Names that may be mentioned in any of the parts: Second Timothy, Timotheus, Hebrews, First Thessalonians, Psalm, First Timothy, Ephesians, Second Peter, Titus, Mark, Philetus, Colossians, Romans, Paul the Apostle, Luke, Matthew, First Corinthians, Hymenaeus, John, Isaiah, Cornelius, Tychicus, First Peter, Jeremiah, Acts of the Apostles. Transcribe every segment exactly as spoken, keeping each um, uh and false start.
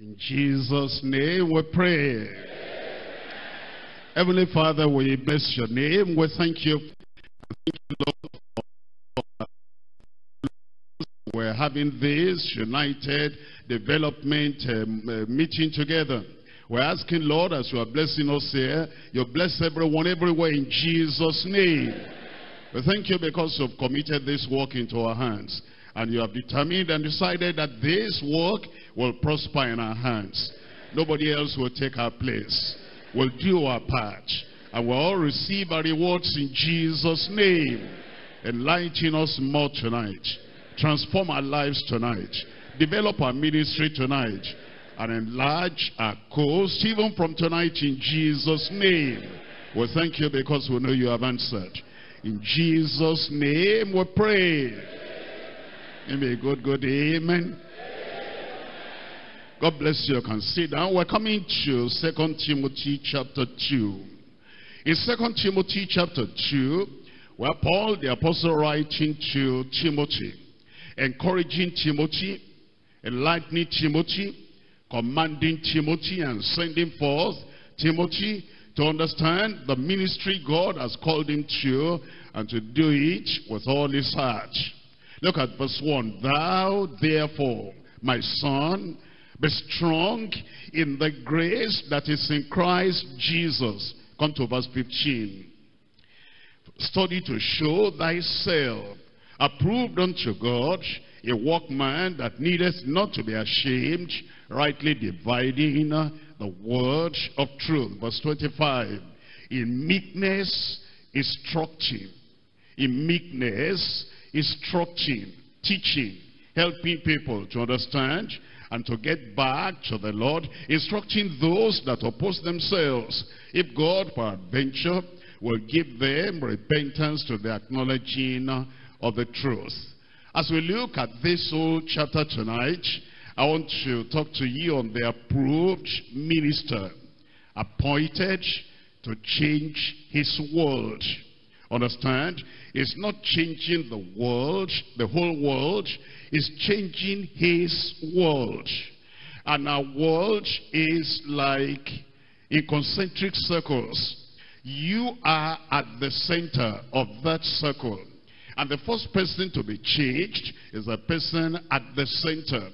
In Jesus' name we pray. Amen. Heavenly Father, we bless your name. We thank you. Thank you, Lord, for we're having this united development um, uh, meeting together. We're asking, Lord, as you are blessing us here, you bless everyone everywhere in Jesus' name. Amen. We thank you because you've committed this work into our hands. And you have determined and decided that this work will prosper in our hands. Nobody else will take our place. We'll do our part. And we'll all receive our rewards in Jesus' name. Enlighten us more tonight. Transform our lives tonight. Develop our ministry tonight. And enlarge our coast even from tonight in Jesus' name. We thank you because we know you have answered. In Jesus' name we pray. Give me a good, good amen. Amen. God bless you. You can sit down. We're coming to Second Timothy chapter two. In Second Timothy chapter two, where Paul the Apostle writing to Timothy, encouraging Timothy, enlightening Timothy, commanding Timothy, and sending forth Timothy to understand the ministry God has called him to, and to do it with all his heart. Look at verse one. Thou therefore, my son, be strong in the grace that is in Christ Jesus. Come to verse fifteen. Study to show thyself approved unto God, a workman that needeth not to be ashamed, rightly dividing the word of truth. Verse twenty-five. In meekness instructing. In meekness instructing, teaching, helping people to understand and to get back to the Lord, instructing those that oppose themselves, if God peradventure will give them repentance to the acknowledging of the truth. As we look at this whole chapter tonight, I want to talk to you on the approved minister appointed to change his world. Understand? It's not changing the world, the whole world. It's changing his world. And our world is like in concentric circles. You are at the center of that circle. And the first person to be changed is the person at the center.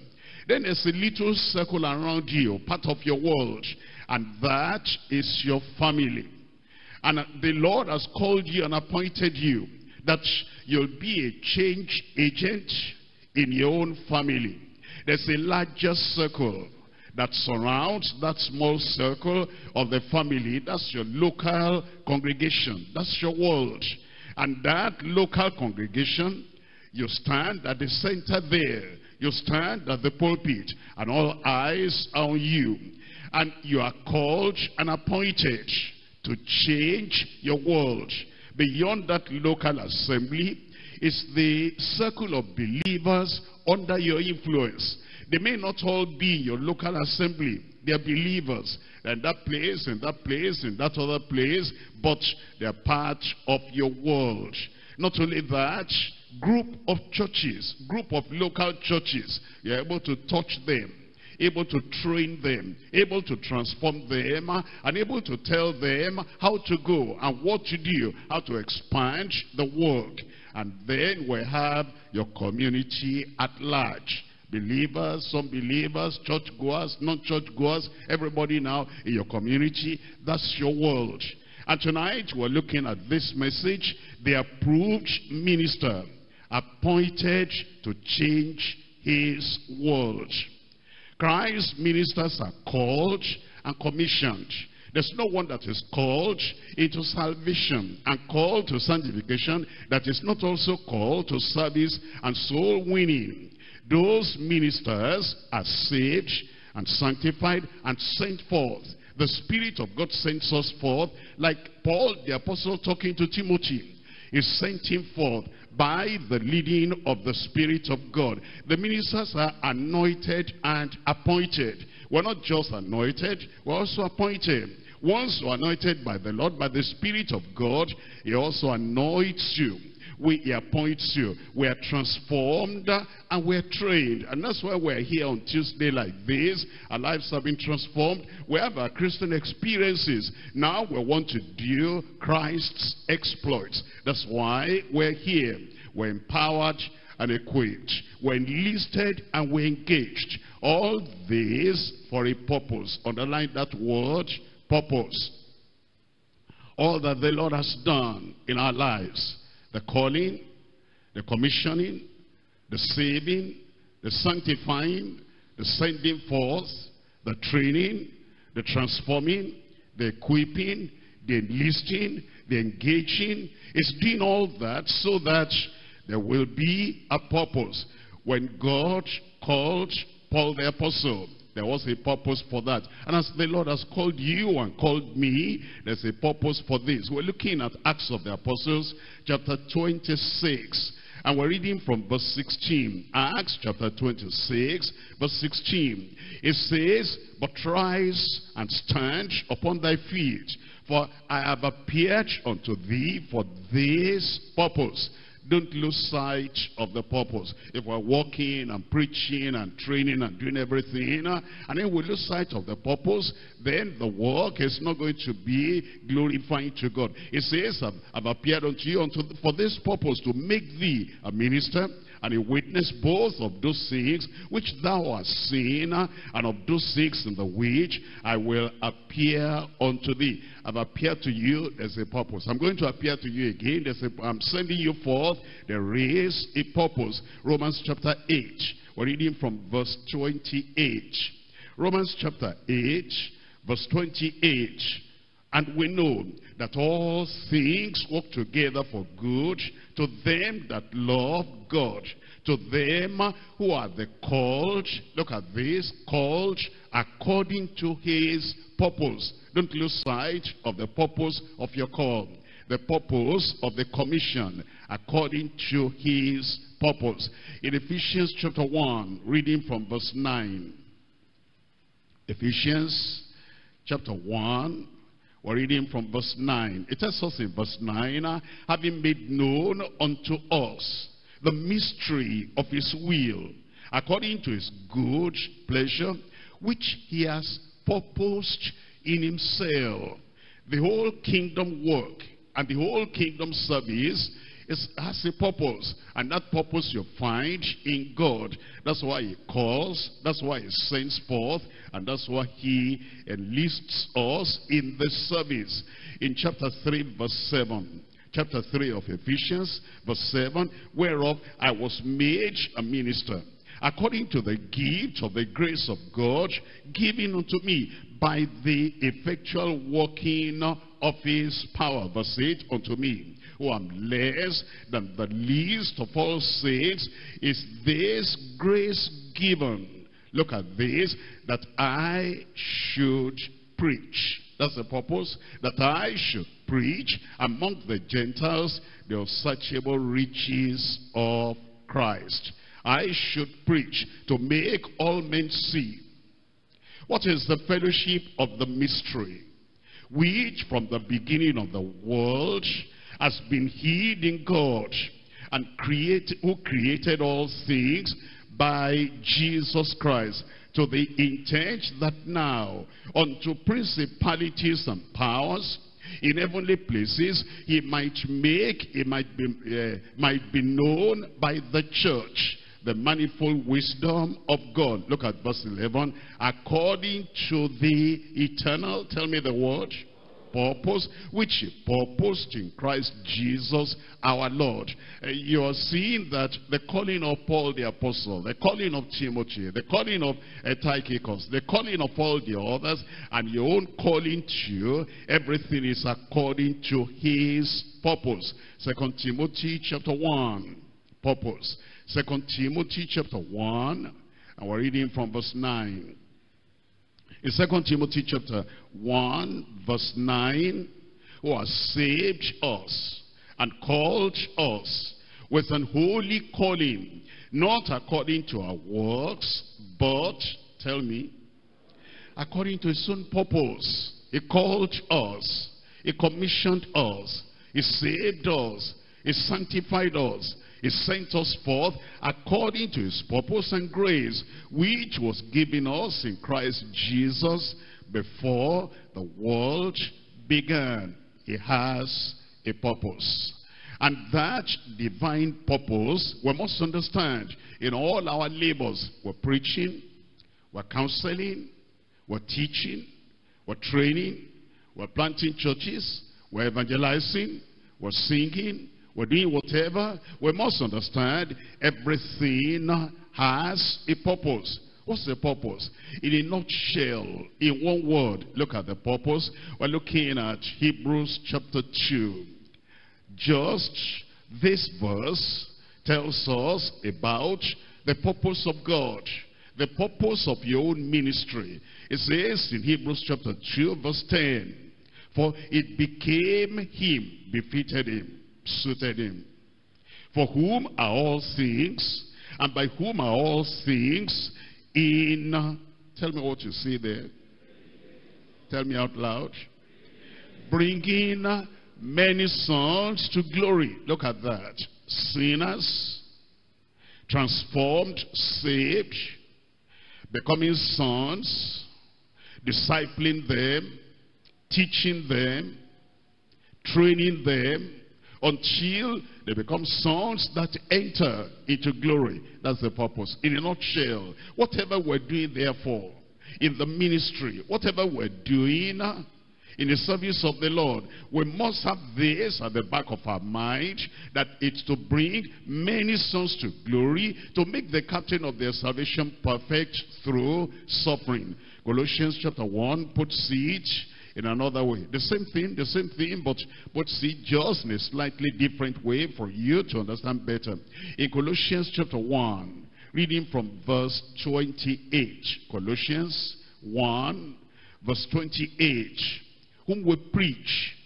Then there's a little circle around you, part of your world. And that is your family. And the Lord has called you and appointed you that you'll be a change agent in your own family. There's a larger circle that surrounds that small circle of the family. That's your local congregation. That's your world. And that local congregation, you stand at the center there. You stand at the pulpit and all eyes are on you. And you are called and appointed to change your world. Beyond that local assembly is the circle of believers under your influence. They may not all be your local assembly. They are believers. And that place, and that place, and that other place. But they are part of your world. Not only that, group of churches, group of local churches. You are able to touch them, able to train them, able to transform them, and able to tell them how to go and what to do, how to expand the work. And then we have your community at large. Believers, unbelievers, churchgoers, non-churchgoers, everybody now in your community. That's your world. And tonight we're looking at this message, the approved minister appointed to change his world. Christ's ministers are called and commissioned. There's no one that is called into salvation and called to sanctification that is not also called to service and soul winning. Those ministers are saved and sanctified and sent forth. The Spirit of God sends us forth, like Paul the Apostle talking to Timothy. He sent him forth by the leading of the Spirit of God. The ministers are anointed and appointed. We're not just anointed, we're also appointed. Once you're anointed by the Lord, by the Spirit of God, he also anoints you. We, he appoints you. We are transformed and we are trained. And that's why we're here on Tuesday like this. Our lives have been transformed. We have our Christian experiences. Now we want to do Christ's exploits. That's why we're here. We're empowered and equipped. We're enlisted and we're engaged. All this for a purpose. Underline that word, purpose. All that the Lord has done in our lives, the calling, the commissioning, the saving, the sanctifying, the sending forth, the training, the transforming, the equipping, the enlisting, the engaging. It's doing all that so that there will be a purpose. When God called Paul the Apostle, there was a purpose for that. And as the Lord has called you and called me, there's a purpose for this. We're looking at Acts of the Apostles, chapter twenty-six. And we're reading from verse sixteen. Acts chapter twenty-six, verse sixteen. It says, "But rise and stand upon thy feet, for I have appeared unto thee for this purpose." Don't lose sight of the purpose. If we're walking and preaching and training and doing everything, and then we lose sight of the purpose, then the work is not going to be glorifying to God. It says, I've, I've appeared unto you unto, for this purpose, to make thee a minister and a witness both of those things which thou hast seen, and of those things in the which I will appear unto thee. I've appeared to you, there's a purpose. I'm going to appear to you again, there's a, I'm sending you forth, there is a purpose. Romans chapter eight, we're reading from verse twenty-eight. Romans chapter eight, verse twenty-eight. And we know that all things work together for good to them that love God, to them who are the called, look at this, called according to his purpose. Don't lose sight of the purpose of your call, the purpose of the commission, according to his purpose. In Ephesians chapter one, reading from verse nine. Ephesians chapter one. We're reading from verse nine. It tells us in verse nine, having made known unto us the mystery of his will, according to his good pleasure, which he has purposed in himself. The whole kingdom work and the whole kingdom service is, has a purpose, and that purpose you find in God. That's why he calls, that's why he sends forth, and that's why he enlists us in the service. In chapter three, verse seven, chapter three of Ephesians, verse seven, whereof I was made a minister, according to the gift of the grace of God, given unto me by the effectual working of his power. Verse eight, unto me, who am less than the least of all saints, is this grace given. Look at this, that I should preach. That's the purpose, that I should preach among the Gentiles the unsearchable riches of Christ. I should preach, to make all men see what is the fellowship of the mystery, which from the beginning of the world has been hid in God, and create, who created all things by Jesus Christ, to the intent that now unto principalities and powers in heavenly places he might make, it might be, uh, might be known by the church, the manifold wisdom of God. Look at verse eleven. According to the eternal, tell me the word, purpose, which he purposed in Christ Jesus our Lord. Uh, you are seeing that the calling of Paul the Apostle, the calling of Timothy, the calling of uh, Tychicus, the calling of all the others, and your own calling too, everything is according to his purpose. Second Timothy chapter one, purpose. Second Timothy chapter one, and we're reading from verse nine. In Second Timothy chapter one, verse nine, who has saved us and called us with an holy calling, not according to our works, but, tell me, according to his own purpose. He called us, he commissioned us, he saved us, He sanctified us. He sent us forth according to his purpose and grace, which was given us in Christ Jesus before the world began. He has a purpose. And that divine purpose, we must understand, in all our labors, we're preaching, we're counseling, we're teaching, we're training, we're planting churches, we're evangelizing, we're singing, we're doing whatever. We must understand everything has a purpose. What's the purpose? In a nutshell, in one word, look at the purpose. We're looking at Hebrews chapter two. Just this verse tells us about the purpose of God, the purpose of your own ministry. It says in Hebrews chapter two verse ten, for it became him, befitted him, suited him, for whom are all things, and by whom are all things, in, tell me what you see there, tell me out loud, bringing many sons to glory. Look at that. Sinners, transformed, saved, becoming sons, discipling them, teaching them, training them, until they become sons that enter into glory. That's the purpose. In a nutshell, whatever we're doing therefore, in the ministry, whatever we're doing in the service of the Lord, we must have this at the back of our mind, that it's to bring many sons to glory, to make the captain of their salvation perfect through suffering. Colossians chapter one puts it in another way. The same thing, the same thing, but puts it just in a slightly different way for you to understand better. In Colossians chapter one, reading from verse twenty-eight. Colossians one, verse twenty-eight. Whom we preach,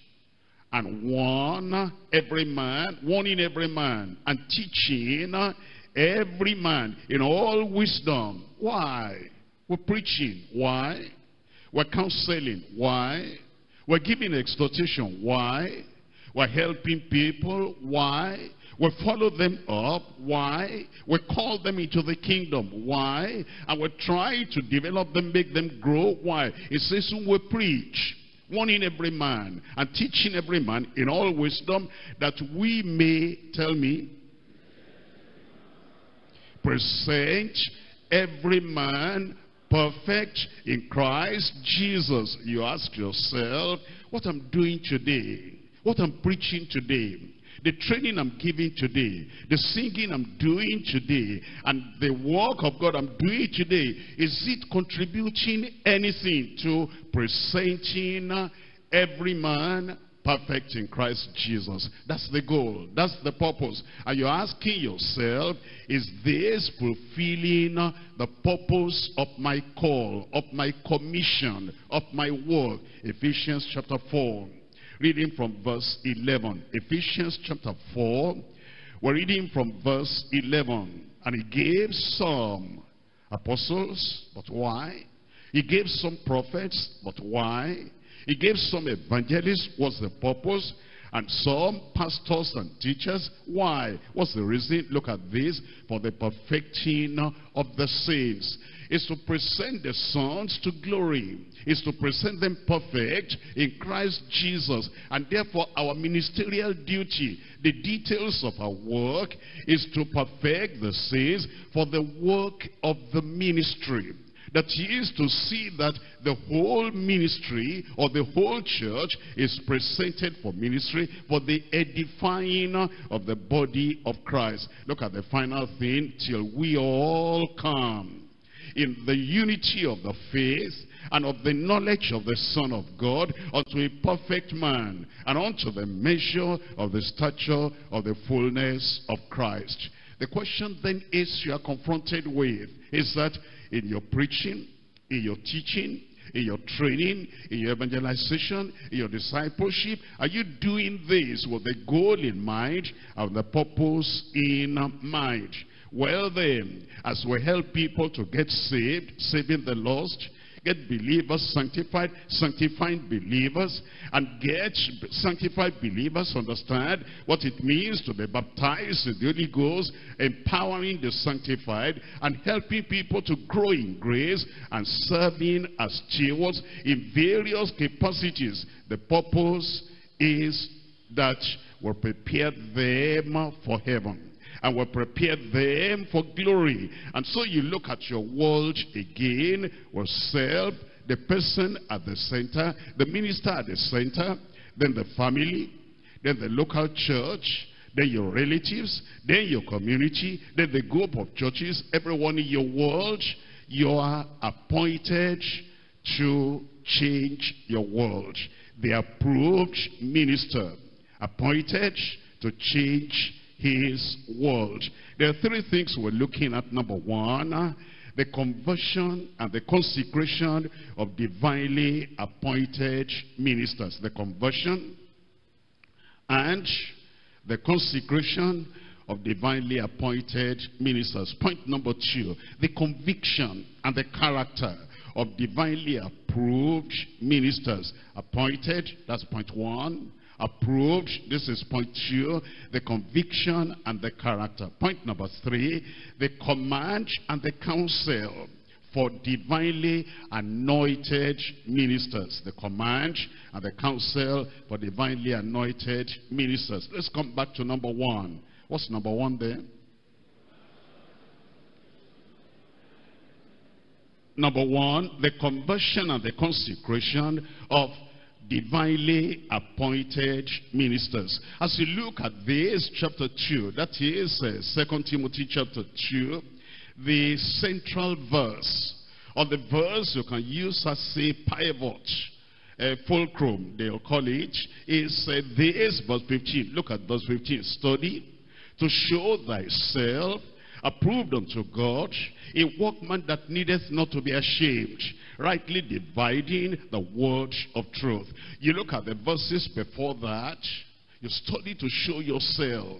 and warn every man, warning every man, and teaching every man in all wisdom. Why? We're preaching. Why? We're counseling. Why? We're giving exhortation. Why? We're helping people. Why? We follow them up. Why? We call them into the kingdom. Why? And we try to develop them, make them grow. Why? It says whom we preach, warning every man and teaching every man in all wisdom, that we may, tell me, present every man perfect in Christ Jesus. You ask yourself, what I'm doing today, what I'm preaching today, the training I'm giving today, the singing I'm doing today, and the work of God I'm doing today, is it contributing anything to presenting every man perfect in Christ Jesus? That's the goal. That's the purpose. And you're asking yourself, is this fulfilling the purpose of my call, of my commission, of my work? Ephesians chapter four. Reading from verse eleven. Ephesians chapter four. We're reading from verse eleven. And he gave some apostles, but why? He gave some prophets, but why? He gave some evangelists, what's the purpose? And some pastors and teachers, why? What's the reason? Look at this. For the perfecting of the saints. Is to present the sons to glory. Is to present them perfect in Christ Jesus. And therefore our ministerial duty, the details of our work, is to perfect the saints for the work of the ministry. That is to see that the whole ministry or the whole church is presented for ministry, for the edifying of the body of Christ. Look at the final thing, till we all come in the unity of the faith and of the knowledge of the Son of God, unto a perfect man, and unto the measure of the stature of the fullness of Christ. The question then is, you are confronted with, is that in your preaching, in your teaching, in your training, in your evangelization, in your discipleship, are you doing this with the goal in mind and the purpose in mind? Well then, as we help people to get saved, saving the lost, Get believers sanctified, sanctifying believers, and get sanctified believers understand what it means to be baptized in the Holy Ghost, empowering the sanctified, and helping people to grow in grace, and serving as stewards in various capacities. The purpose is that will prepare them for heaven, and will prepare them for glory. And so you look at your world again, with self, the person at the center, the minister at the center, then the family, then the local church, then your relatives, then your community, then the group of churches, everyone in your world. You are appointed to change your world. The approved minister, appointed to change his world. There are three things we're looking at. Number one, the conversion and the consecration of divinely appointed ministers. The conversion and the consecration of divinely appointed ministers. Point number two, the conviction and the character of divinely approved ministers. Appointed, that's point one. Approved, this is point two, the conviction and the character. Point number three, the command and the counsel for divinely anointed ministers. The command and the counsel for divinely anointed ministers. Let's come back to number one. What's number one there? Number one, the conversion and the consecration of divinely appointed ministers. As you look at this chapter two, that is uh, Second Timothy chapter two, the central verse, or the verse you can use as a pivot, uh, fulcrum, they'll call it, is uh, this verse fifteen. Look at verse fifteen. Study to show thyself approved unto God, a workman that needeth not to be ashamed, rightly dividing the word of truth. You look at the verses before that. You study to show yourself.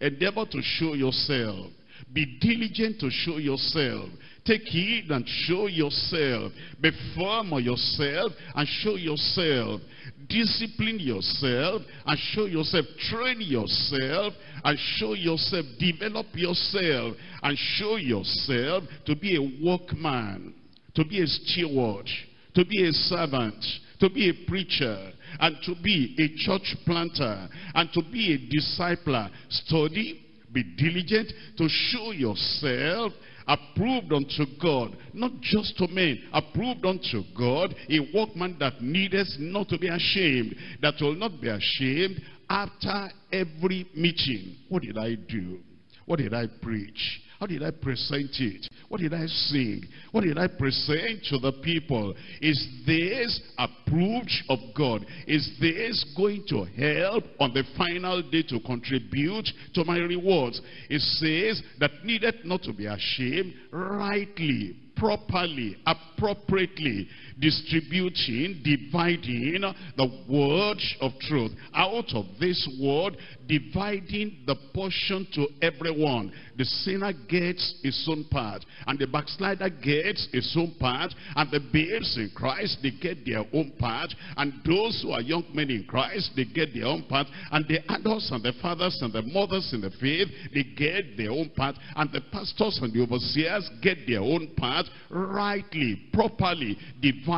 Endeavor to show yourself. Be diligent to show yourself. Take heed and show yourself. Be firm on yourself and show yourself. Discipline yourself and show yourself. Train yourself and show yourself. Develop yourself and show yourself to be a workman, to be a steward, to be a servant, to be a preacher, and to be a church planter, and to be a discipler. Study, be diligent to show yourself approved unto God, not just to men, approved unto God, a workman that needeth not to be ashamed, that will not be ashamed after every meeting. What did I do? What did I preach? How did I present it? What did I sing? What did I present to the people? Is this approved of God? Is this going to help on the final day to contribute to my rewards? It says that needeth not to be ashamed, rightly, properly, appropriately distributing, dividing the word of truth. Out of this word, dividing the portion to everyone. The sinner gets his own part, and the backslider gets his own part, and the babes in Christ, they get their own part, and those who are young men in Christ, they get their own part, and the adults and the fathers and the mothers in the faith, they get their own part, and the pastors and the overseers get their own part, rightly, properly, dividing,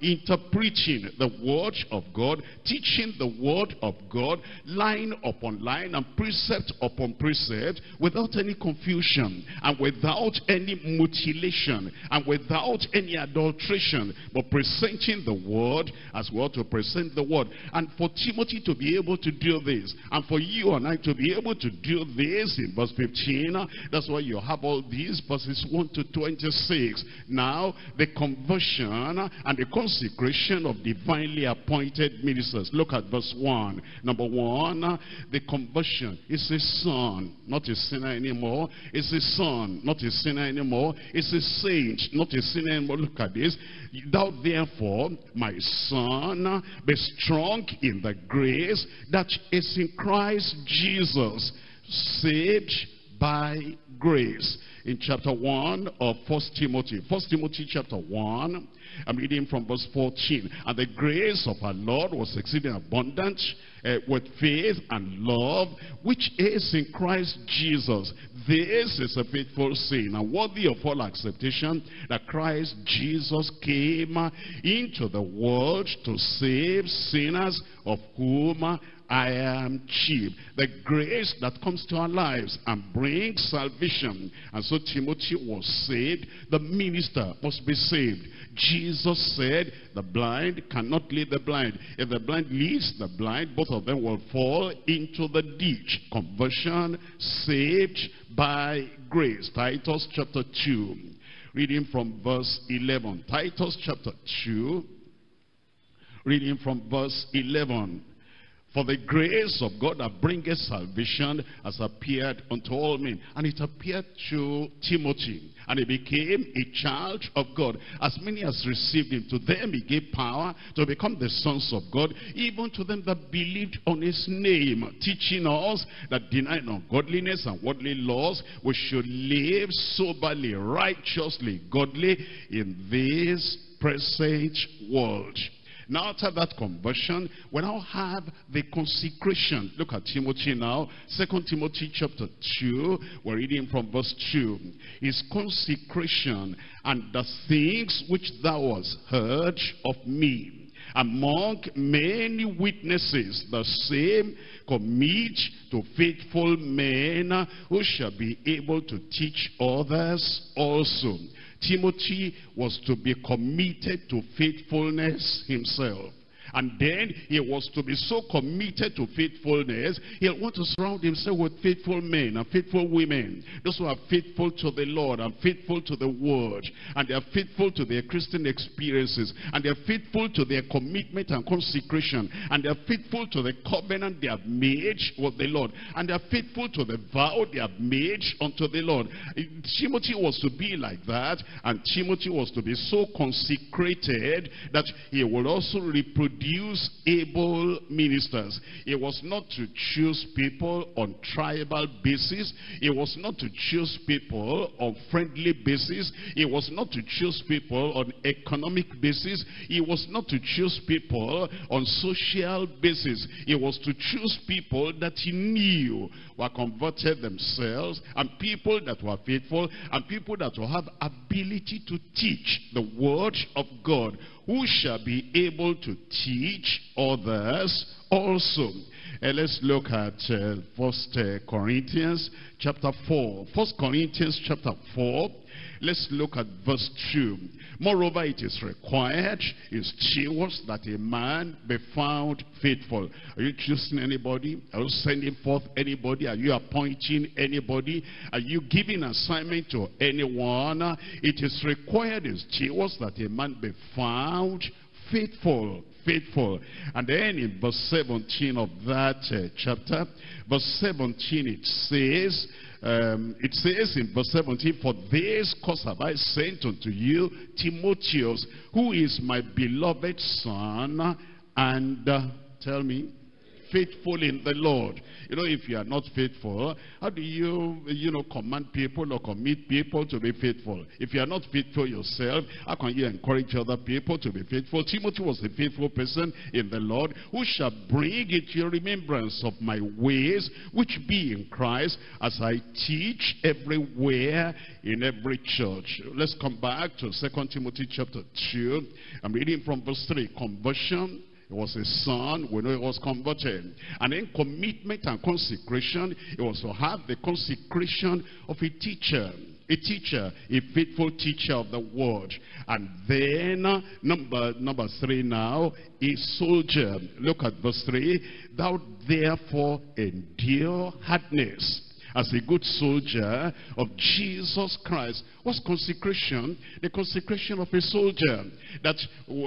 interpreting the word of God, teaching the word of God, line upon line and precept upon precept, without any confusion and without any mutilation and without any adulteration, but presenting the word as well to present the word. And for Timothy to be able to do this, and for you and I to be able to do this in verse fifteen, that's why you have all these verses one to twenty-six. Now, the conversion and the consecration of divinely appointed ministers. Look at verse one. Number one, the conversion. It's a son, not a sinner anymore. It's a son, not a sinner anymore. It's a saint, not a sinner anymore. Look at this. Thou therefore, my son, be strong in the grace that is in Christ Jesus. Saved by grace. In chapter one of First Timothy, First Timothy chapter one, I'm reading from verse fourteen. And the grace of our Lord was exceeding abundant uh, with faith and love, which is in Christ Jesus. This is a faithful saying, and worthy of all acceptation, that Christ Jesus came into the world to save sinners, of whom I am chief. The grace that comes to our lives and brings salvation. And so Timothy was saved. The minister must be saved. Jesus said, the blind cannot lead the blind. If the blind leads the blind, both of them will fall into the ditch. Conversion, saved by grace. Titus chapter two. Reading from verse eleven. Titus chapter two. Reading from verse eleven. For the grace of God that bringeth salvation has appeared unto all men. And it appeared to Timothy. And he became a child of God. As many as received him, to them he gave power to become the sons of God, even to them that believed on his name, teaching us that denying ungodliness and worldly laws, we should live soberly, righteously, godly in this present world. Now, after that conversion, we now have the consecration. Look at Timothy now. Second Timothy chapter two. We're reading from verse two. His consecration, and the things which thou hast heard of me among many witnesses, the same commit to faithful men, who shall be able to teach others also. Timothy was to be committed to faithfulness himself. And then he was to be so committed to faithfulness, he'll want to surround himself with faithful men and faithful women. Those who are faithful to the Lord and faithful to the Word. And they are faithful to their Christian experiences. And they are faithful to their commitment and consecration. And they are faithful to the covenant they have made with the Lord. And they are faithful to the vow they have made unto the Lord. Timothy was to be like that. And Timothy was to be so consecrated that he would also reproduce able ministers. It was not to choose people on tribal basis. It was not to choose people on friendly basis. It was not to choose people on economic basis. It was not to choose people on social basis. It was to choose people that he knew were converted themselves, and people that were faithful, and people that will have ability to teach the word of God, who shall be able to teach others also. And let's look at uh, First uh, Corinthians chapter four. First Corinthians chapter four. Let's look at verse two. Moreover, it is required in stewards that a man be found faithful. Are you choosing anybody? Are you sending forth anybody? Are you appointing anybody? Are you giving assignment to anyone? It is required in stewards that a man be found faithful. Faithful. And then in verse seventeen of that uh, chapter, verse seventeen, it says, Um, it says in verse seventeen, for this cause have I sent unto you Timotheus, who is my beloved son, and uh, tell me, faithful in the Lord. You know, if you are not faithful, how do you, you know, command people or commit people to be faithful? If you are not faithful yourself, how can you encourage other people to be faithful? Timothy was a faithful person in the Lord, who shall bring it to your remembrance of my ways, which be in Christ, as I teach everywhere in every church. Let's come back to Second Timothy chapter two. I'm reading from verse three. Conversion. It was a son, we know it was converted. And then commitment and consecration, it was to have the consecration of a teacher. A teacher, a faithful teacher of the word. And then, number, number three now, a soldier. Look at verse three. Thou therefore endure hardness, as a good soldier of Jesus Christ. What's consecration? The consecration of a soldier that,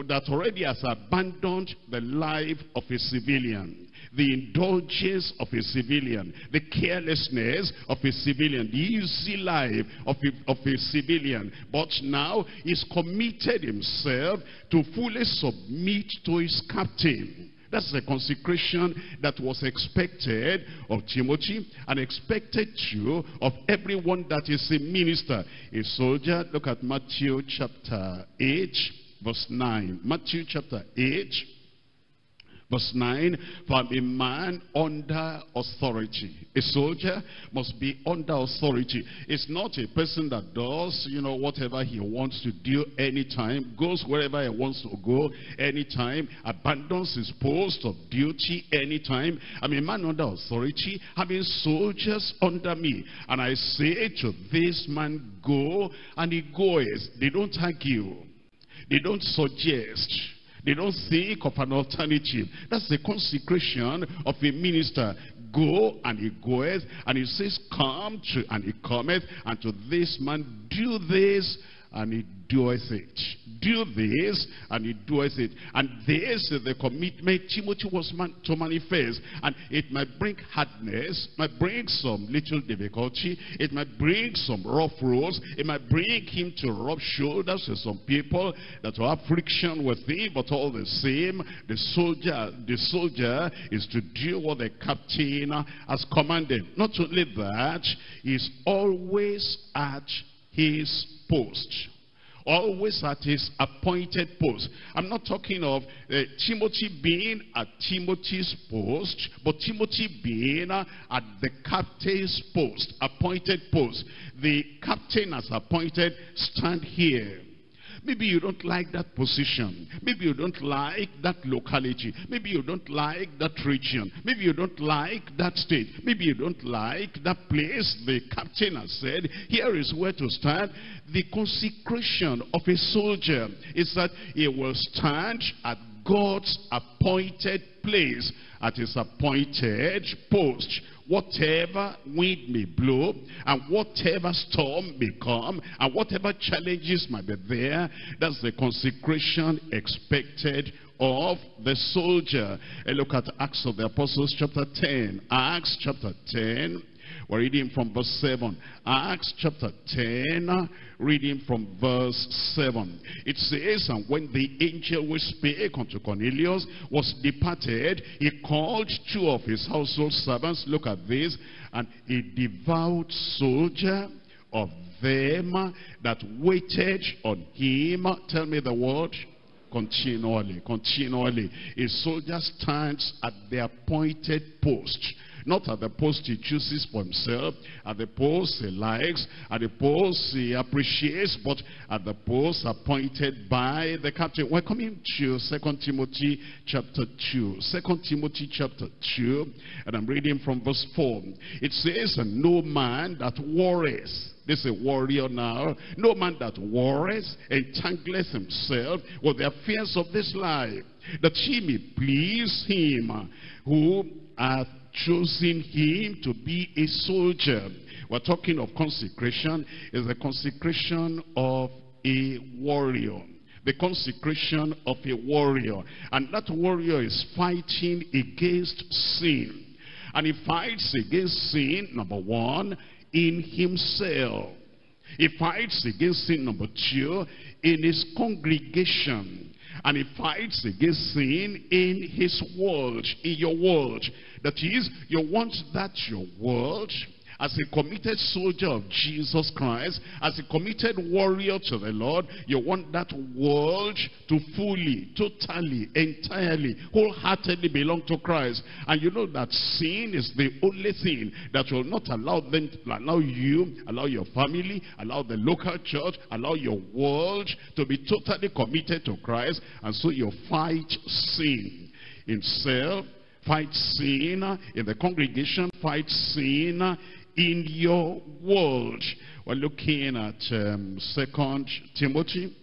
that already has abandoned the life of a civilian, the indulgence of a civilian, the carelessness of a civilian, the easy life of a, of a civilian. But now he's committed himself to fully submit to his captain. That's the consecration that was expected of Timothy and expected too of everyone that is a minister, a soldier. Look at Matthew chapter eight, verse nine. Matthew chapter eight, verse nine. From a man under authority. A soldier must be under authority. It's not a person that does, you know, whatever he wants to do anytime, goes wherever he wants to go anytime, abandons his post of duty anytime. I'm a man under authority, having soldiers under me. And I say to this man, go, and he goes. They don't argue. They don't suggest. They don't think of an alternative. That's the consecration of a minister. Go, and he goeth, and he says, come, to, and he cometh, and to this man, do this, and he doeth it. Do this, and he doeth it. And this is the commitment Timothy was man to manifest. And it might bring hardness, might bring some little difficulty, it might bring some rough roads, it might bring him to rub shoulders with some people that will have friction with him, but all the same, the soldier, the soldier is to do what the captain has commanded. Not only that, he is always at his post, always at his appointed post. I'm not talking of uh, Timothy being at Timothy's post, but Timothy being uh, at the captain's post, appointed post. The captain has appointed, stand here. Maybe you don't like that position. Maybe you don't like that locality. Maybe you don't like that region. Maybe you don't like that state. Maybe you don't like that place. The captain has said, here is where to stand. The consecration of a soldier is that he will stand at God's appointed place, at his appointed post. Whatever wind may blow, and whatever storm may come, and whatever challenges might be there, that's the consecration expected of the soldier. And look at Acts of the Apostles chapter ten. Acts chapter ten, we're reading from verse seven. Acts chapter ten, reading from verse seven. It says, and when the angel which spake unto Cornelius was departed, he called two of his household servants, look at this, and a devout soldier of them that waited on him, tell me the word, continually, continually. A soldier stands at the appointed post. Not at the post he chooses for himself, at the post he likes, at the post he appreciates, but at the post appointed by the captain. We're coming to Second Timothy chapter two. Second Timothy chapter two, and I'm reading from verse four. It says, and no man that warreth, this is a warrior now, no man that warreth entangleth himself with the affairs of this life, that he may please him who hath chosen him to be a soldier. We're talking of consecration. Is the consecration of a warrior. The consecration of a warrior. And that warrior is fighting against sin. And he fights against sin, number one, in himself. He fights against sin, number two, in his congregation. And he fights against sin in his world, in your world. That is, you want that your world, as a committed soldier of Jesus Christ, as a committed warrior to the Lord, you want that world to fully, totally, entirely, wholeheartedly belong to Christ. And you know that sin is the only thing that will not allow them, allow you, allow your family, allow the local church, allow your world to be totally committed to Christ. And so you fight sin in self, fight sin in the congregation, fight sin in your world. We're looking at um, Second Timothy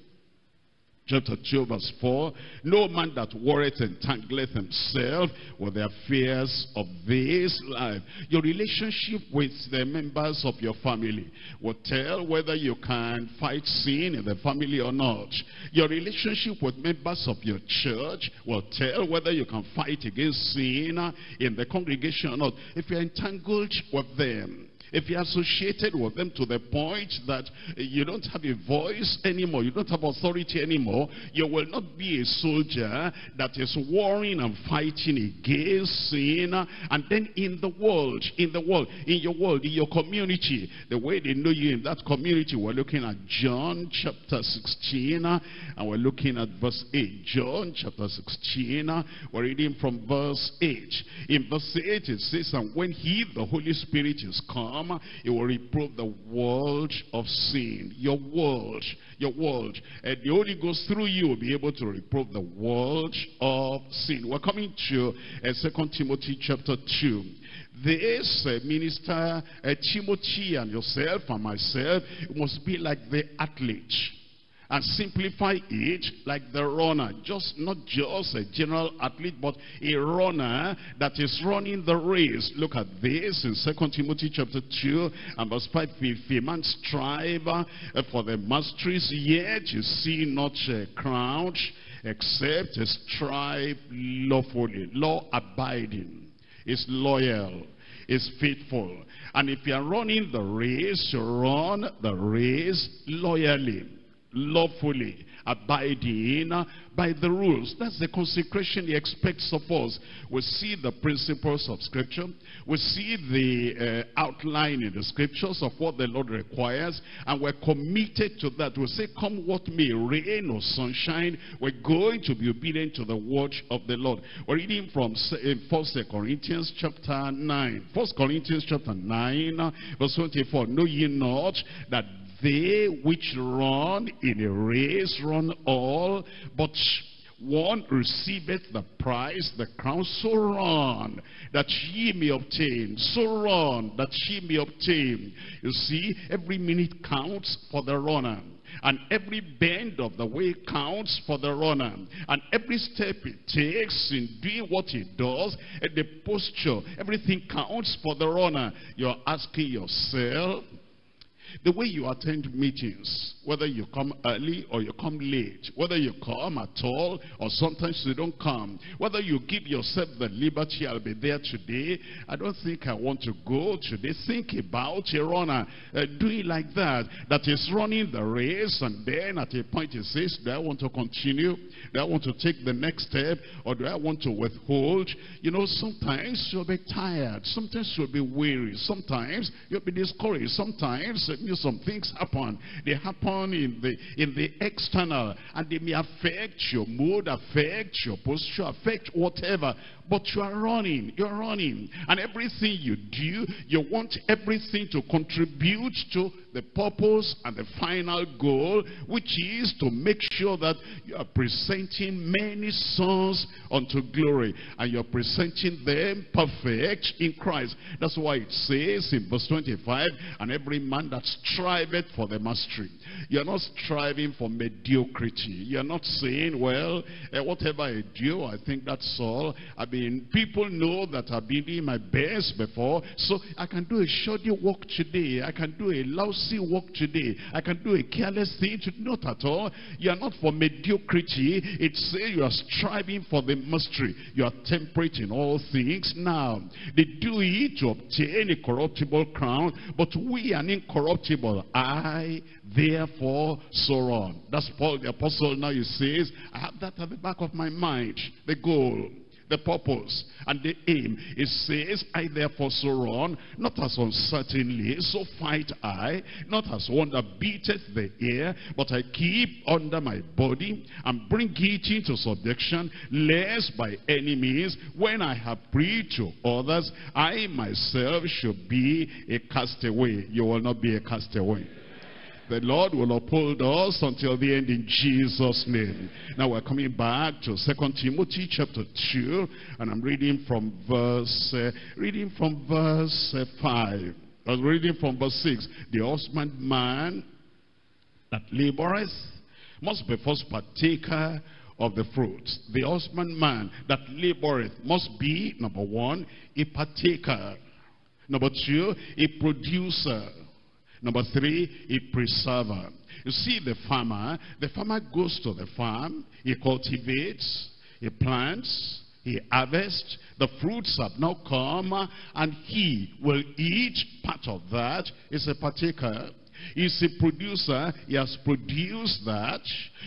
chapter two, verse four. No man that warreth entangleth himself with the affairs of this life. Your relationship with the members of your family will tell whether you can fight sin in the family or not. Your relationship with members of your church will tell whether you can fight against sin in the congregation or not. If you're entangled with them, If you're associated with them to the point that you don't have a voice anymore, you don't have authority anymore, you will not be a soldier that is warring and fighting against sin. And then in the world, in the world, in your world, in your community, the way they know you in that community, we're looking at John chapter sixteen, and we're looking at verse eight. John chapter sixteen, we're reading from verse eight. In verse eight it says, and when he, the Holy Spirit, is come, he will reprove the world of sin. Your world, your world. And the Holy Ghost through you will be able to reprove the world of sin. We're coming to uh, Second Timothy chapter two. This uh, minister, uh, Timothy, and yourself and myself must be like the athlete, and simplify it like the runner. Just not just a general athlete, but a runner that is running the race. Look at this in Second Timothy chapter two and verse five. If a man strive for the masteries, yet you see not a crowd, except a strive lawfully, law abiding, is loyal, is faithful. And if you are running the race, you run the race loyally, lawfully, abiding by the rules. That's the consecration he expects of us. We see the principles of Scripture. We see the uh, outline in the Scriptures of what the Lord requires, and we're committed to that. We say, come what may, rain or sunshine, we're going to be obedient to the word of the Lord. We're reading from First Corinthians chapter nine. First Corinthians chapter nine, verse twenty-four. Know ye not that they which run in a race run all, but one receiveth the prize, the crown. So run that ye may obtain. So run that ye may obtain. You see, every minute counts for the runner, and every bend of the way counts for the runner, and every step he takes in doing what he does, and the posture, everything counts for the runner. You're asking yourself, the way you attend meetings, whether you come early or you come late, whether you come at all or sometimes you don't come, whether you give yourself the liberty, I'll be there today, I don't think I want to go today. Think about a runner uh, doing like that, that is running the race, and then at a point it says, do I want to continue? Do I want to take the next step? Or do I want to withhold? You know, sometimes you'll be tired, sometimes you'll be weary, sometimes you'll be discouraged, sometimes uh, some things happen. They happen in the in the external, and they may affect your mood, affect your posture, affect whatever. But you are running, you are running, and everything you do, you want everything to contribute to the purpose and the final goal, which is to make sure that you are presenting many sons unto glory, and you are presenting them perfect in Christ. That's why it says in verse twenty-five, and every man that striveth for the mastery. You are not striving for mediocrity. You are not saying, well, whatever I do, I think that's all. I mean, people know that I've been doing my best before, so I can do a shoddy walk today. I can do a lousy walk today. I can do a careless thing today. Not at all. You are not for mediocrity. It says you are striving for the mastery. You are temperate in all things. Now, they do it to obtain a corruptible crown, but we an incorruptible. I, therefore, so on. That's Paul the Apostle. Now he says, I have that at the back of my mind, the goal, the purpose and the aim. It says, I therefore so run, not as uncertainly, so fight I, not as one that beateth the air, but I keep under my body and bring it into subjection, lest by any means, when I have preached to others, I myself should be a castaway. You will not be a castaway. The Lord will uphold us until the end in Jesus' name. Now we're coming back to Second Timothy chapter two, and I'm reading from verse uh, reading from verse uh, five. I'm reading from verse six. The husbandman that laboreth must be first partaker of the fruits. The husbandman that laboreth must be, number one, a partaker. Number two, a producer. Number three, a preserver. You see the farmer, the farmer goes to the farm, he cultivates, he plants, he harvests, the fruits have now come, and he will eat part of that. Is a partaker. He's a producer. He has produced that.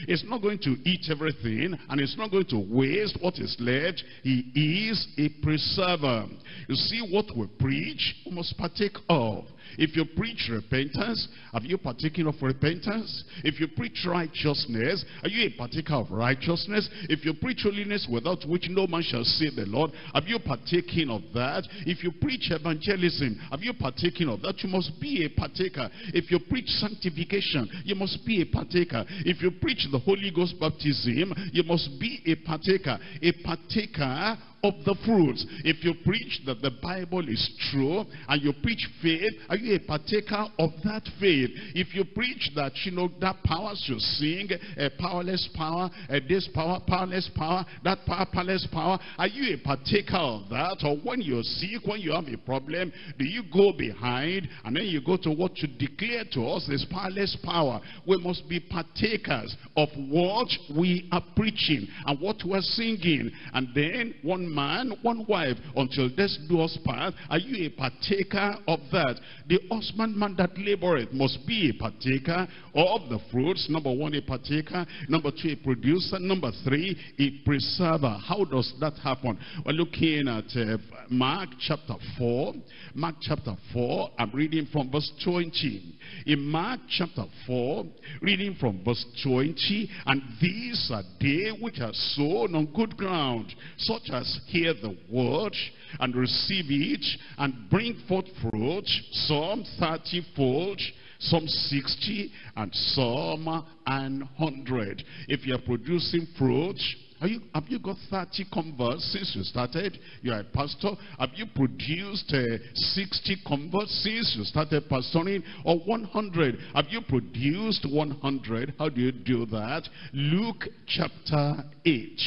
He's not going to eat everything, and he's not going to waste what is left. He is a preserver. You see, what we preach, we must partake of. If you preach repentance, have you partaken of repentance? If you preach righteousness, are you a partaker of righteousness? If you preach holiness, without which no man shall see the Lord, have you partaken of that? If you preach evangelism, have you partaken of that? You must be a partaker. If you preach sanctification, you must be a partaker. If you preach the Holy Ghost baptism, you must be a partaker. A partaker of the fruits. If you preach that the Bible is true and you preach faith, are you a partaker of that faith? If you preach that, you know, that power should sing, a powerless power, a this power, powerless power, that power, powerless power, are you a partaker of that? Or when you're sick, when you have a problem, do you go behind and then you go to what you declare to us is powerless power? We must be partakers of what we are preaching and what we are singing. And then one man, one wife, until death do us part. Are you a partaker of that? The husbandman that laboreth must be a partaker of the fruits. Number one, a partaker. Number two, a producer. Number three, a preserver. How does that happen? We're looking at uh, Mark chapter four. Mark chapter four. I'm reading from verse twenty. In Mark chapter four, reading from verse twenty, and these are they which are sown on good ground, such as hear the word and receive it and bring forth fruit, some thirty-fold, some sixty, and some an hundred. If you are producing fruit, Are you, have you got thirty converts since you started? You are a pastor. Have you produced uh, sixty converts since you started pastoring? Or one hundred? Have you produced one hundred? How do you do that? Luke chapter eight.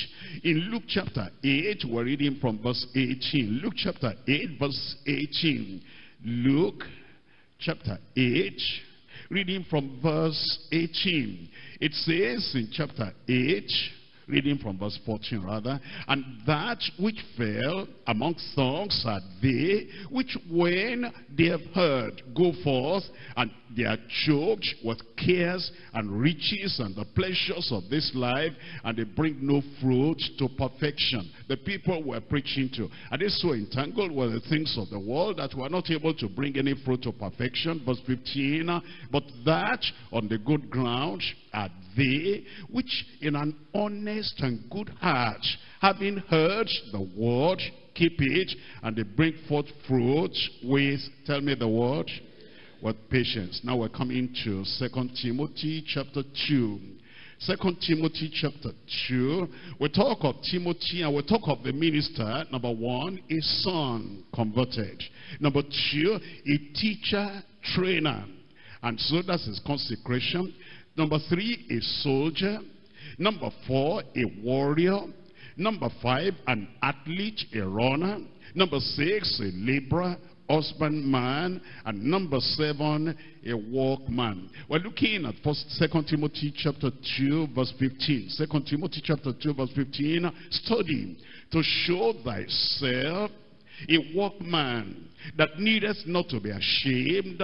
In Luke chapter eight, we're reading from verse eighteen. Luke chapter eight, verse eighteen. Luke chapter eight, reading from verse eighteen. It says in chapter eight, reading from verse fourteen rather, and that which fell among thorns are they, which when they have heard, go forth, and they are choked with cares and riches and the pleasures of this life, and they bring no fruit to perfection. The people we're preaching to, are they so entangled with the things of the world that we're not able to bring any fruit to perfection? Verse fifteen, but that on the good ground are they, which in an honest and good heart, having heard the word, keep it, and they bring forth fruit with, tell me the word, with patience. Now we're coming to Second Timothy chapter two. Second Timothy chapter two. We talk of Timothy and we talk of the minister. Number one, a son converted. Number two, a teacher trainer. And so that's his consecration. Number three, a soldier. Number four, a warrior. Number five, an athlete, a runner. Number six, a laborer, husbandman. And number seven, a workman. We're looking at First, Second Timothy chapter two, verse fifteen. Second Timothy chapter two, verse fifteen. Study to show thyself a workman that needeth not to be ashamed,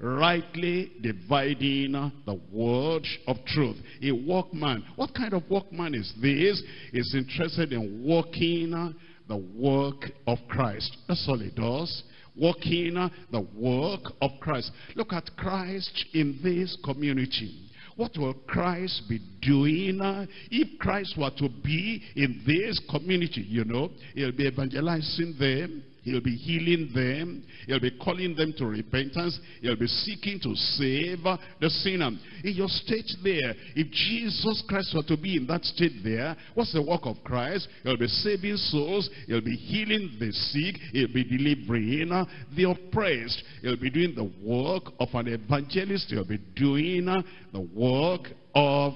rightly dividing the word of truth. A workman. What kind of workman is this? Is interested in working the work of Christ. That's all he does. Working the work of Christ. Look at Christ in this community. What will Christ be doing if Christ were to be in this community? You know, he'll be evangelizing them. He'll be healing them. He'll be calling them to repentance. He'll be seeking to save the sinner. In your state there, if Jesus Christ were to be in that state there, what's the work of Christ? He'll be saving souls. He'll be healing the sick. He'll be delivering the oppressed. He'll be doing the work of an evangelist. He'll be doing the work of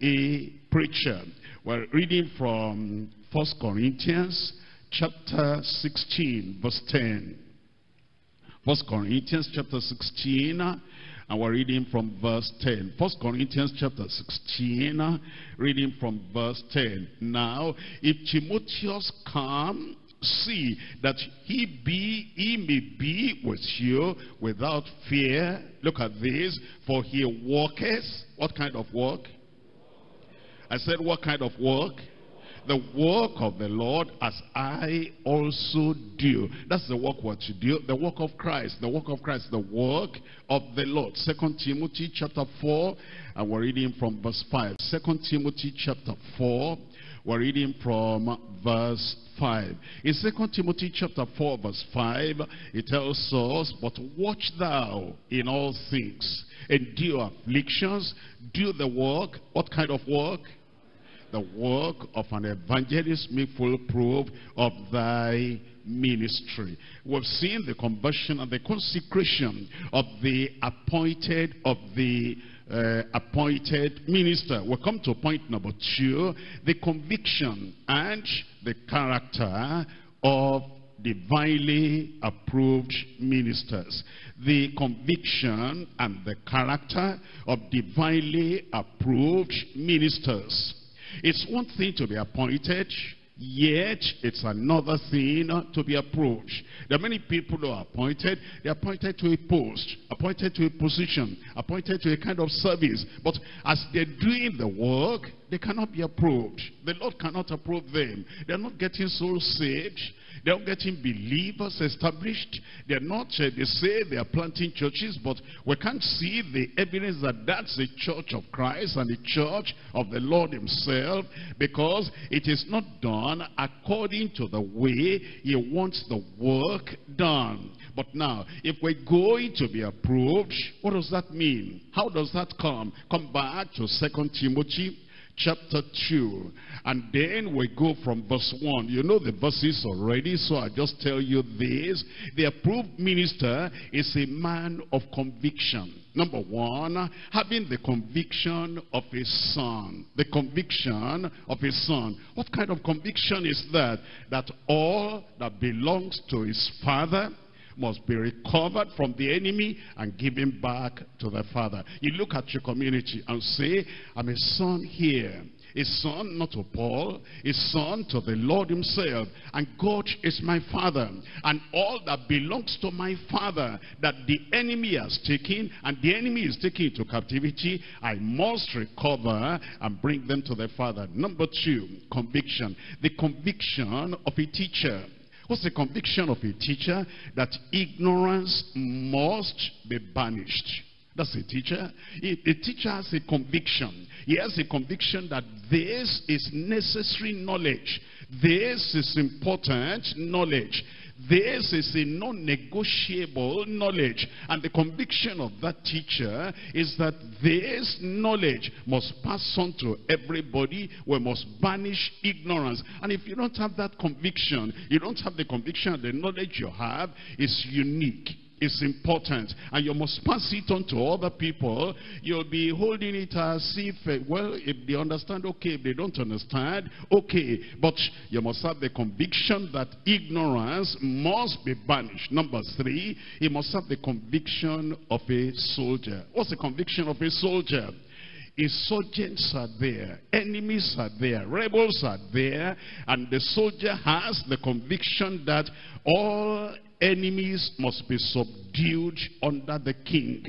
a preacher. We're reading from First Corinthians chapter sixteen, verse ten. First Corinthians chapter sixteen And we're reading from verse ten. First Corinthians chapter sixteen, reading from verse ten. Now, if Timotheus come, see that he be, he may be with you without fear. Look at this. For he walketh. What kind of work? I said, what kind of work? The work of the Lord, as I also do. That's the work what you do. The work of Christ. The work of Christ. The work of the Lord. Second Timothy chapter four. And we're reading from verse five. Second Timothy chapter four. We're reading from verse five. In Second Timothy chapter four verse five, it tells us, but watch thou in all things, endure afflictions, do the work. What kind of work? The work of an evangelist, make full proof of thy ministry. We've seen the conversion and the consecration of the appointed of the Uh, appointed minister. We'll come to point number two, the conviction and the character of divinely approved ministers. The conviction and the character of divinely approved ministers. It's one thing to be appointed, yet it's another thing to be approved. There are many people who are appointed. They are appointed to a post, appointed to a position, appointed to a kind of service. But as they're doing the work, they cannot be approved. The Lord cannot approve them. They're not getting souls saved. They're not getting believers established. They're not, uh, they say they're planting churches, but we can't see the evidence that that's the church of Christ and the church of the Lord himself, because it is not done according to the way he wants the work done. But now, if we're going to be approved, what does that mean? How does that come? Come back to Second Timothy chapter two, and then we go from verse one. You know the verses already, so I just tell you this. The approved minister is a man of conviction. Number one, having the conviction of his son. The conviction of his son. What kind of conviction is that? That all that belongs to his father must be recovered from the enemy and given back to the father. You look at your community and say, I'm a son here. A son not to Paul, a son to the Lord himself. And God is my father. And all that belongs to my father, that the enemy has taken, and the enemy is taking into captivity, I must recover and bring them to the father. Number two, conviction. The conviction of a teacher. What's the conviction of a teacher? That ignorance must be banished. That's a teacher. A teacher has a conviction. He has a conviction that this is necessary knowledge. This is important knowledge. This is a non-negotiable knowledge. And the conviction of that teacher is that this knowledge must pass on to everybody. We must banish ignorance. And if you don't have that conviction, you don't have the conviction, the knowledge you have is unique. It's important, and you must pass it on to other people. You'll be holding it as if, well, if they understand, okay. If they don't understand, okay. But you must have the conviction that ignorance must be banished. Number three, you must have the conviction of a soldier. What's the conviction of a soldier? Insurgents are there, enemies are there, rebels are there, and the soldier has the conviction that all enemies must be subdued under the king.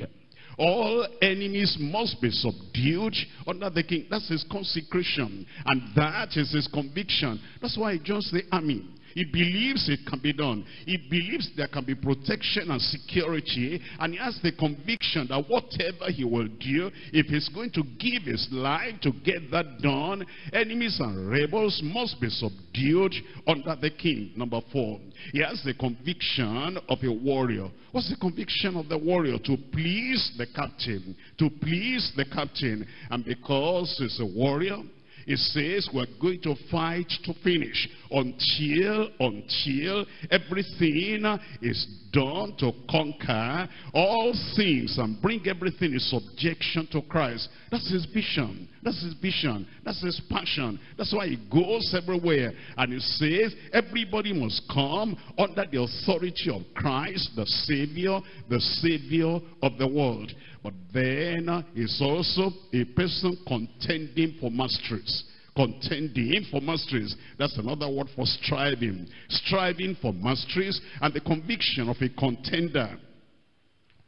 All enemies must be subdued under the king. That's his consecration, and that is his conviction. That's why he joins the army. He believes it can be done. He believes there can be protection and security, and he has the conviction that whatever he will do, if he's going to give his life to get that done, enemies and rebels must be subdued under the king. Number four, he has the conviction of a warrior. What's the conviction of the warrior? To please the captain. To please the captain. And because he's a warrior, it says we're going to fight to finish until, until everything is done to conquer all things and bring everything in subjection to Christ. That's his vision. That's his vision. That's his passion. That's why he goes everywhere. And he says everybody must come under the authority of Christ, the Savior, the Savior of the world. But then is also a person contending for masteries. Contending for masteries. That's another word for striving. Striving for masteries. And the conviction of a contender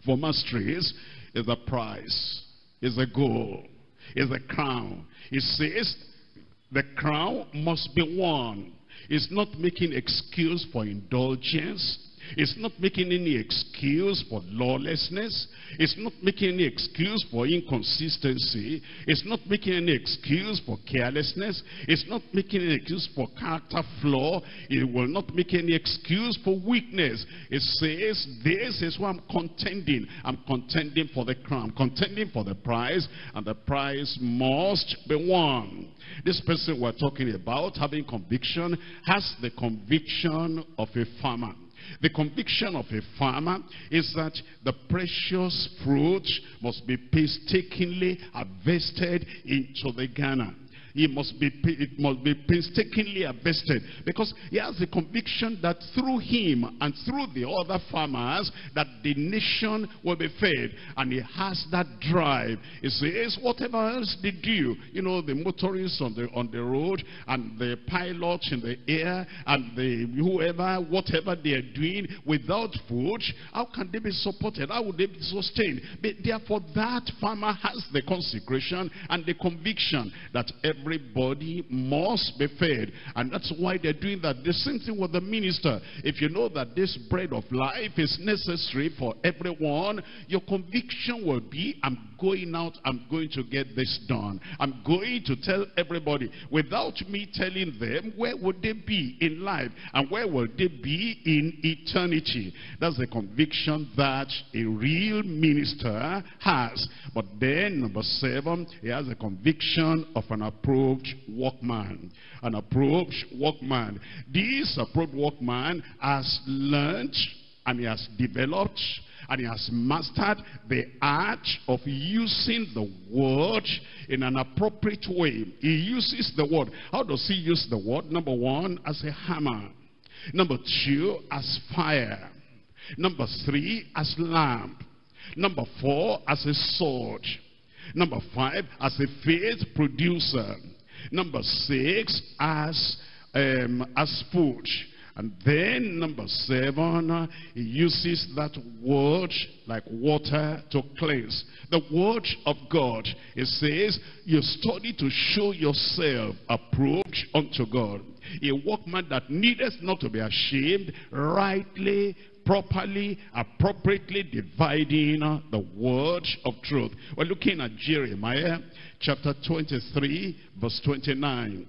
for masteries is the prize, is the goal, is the crown. It says the crown must be won. It's not making excuse for indulgence. It's not making any excuse for lawlessness. It's not making any excuse for inconsistency. It's not making any excuse for carelessness. It's not making any excuse for character flaw. It will not make any excuse for weakness. It says, this is what I'm contending. I'm contending for the crown, contending for the prize, and the prize must be won. This person we're talking about, having conviction, has the conviction of a farmer. The conviction of a farmer is that the precious fruit must be painstakingly harvested into the garner. It must be, it must be painstakingly harvested, because he has the conviction that through him and through the other farmers that the nation will be fed. And he has that drive. He says, whatever else they do, you know, the motorists on the on the road and the pilots in the air and the whoever, whatever they are doing without food, how can they be supported? How would they be sustained? But therefore, that farmer has the consecration and the conviction that every Everybody must be fed. And that's why they're doing that. The same thing with the minister. If you know that this bread of life is necessary for everyone, your conviction will be, I'm going out, I'm going to get this done. I'm going to tell everybody. Without me telling them, where would they be in life? And where will they be in eternity? That's the conviction that a real minister has. But then, number seven, he has a conviction of an approach. Approved workman, an approved workman. This approved workman has learned and he has developed and he has mastered the art of using the word in an appropriate way. He uses the word. How does he use the word? Number one, as a hammer. Number two, as fire. Number three, as lamp. Number four, as a sword. Number five, as a faith producer. Number six, as, um, as food. And then number seven, he uses that word like water to cleanse. The word of God, it says, you study to show yourself approved unto God. A workman that needeth not to be ashamed, rightly, properly, appropriately dividing the word of truth. We're looking at Jeremiah chapter twenty-three, verse twenty-nine.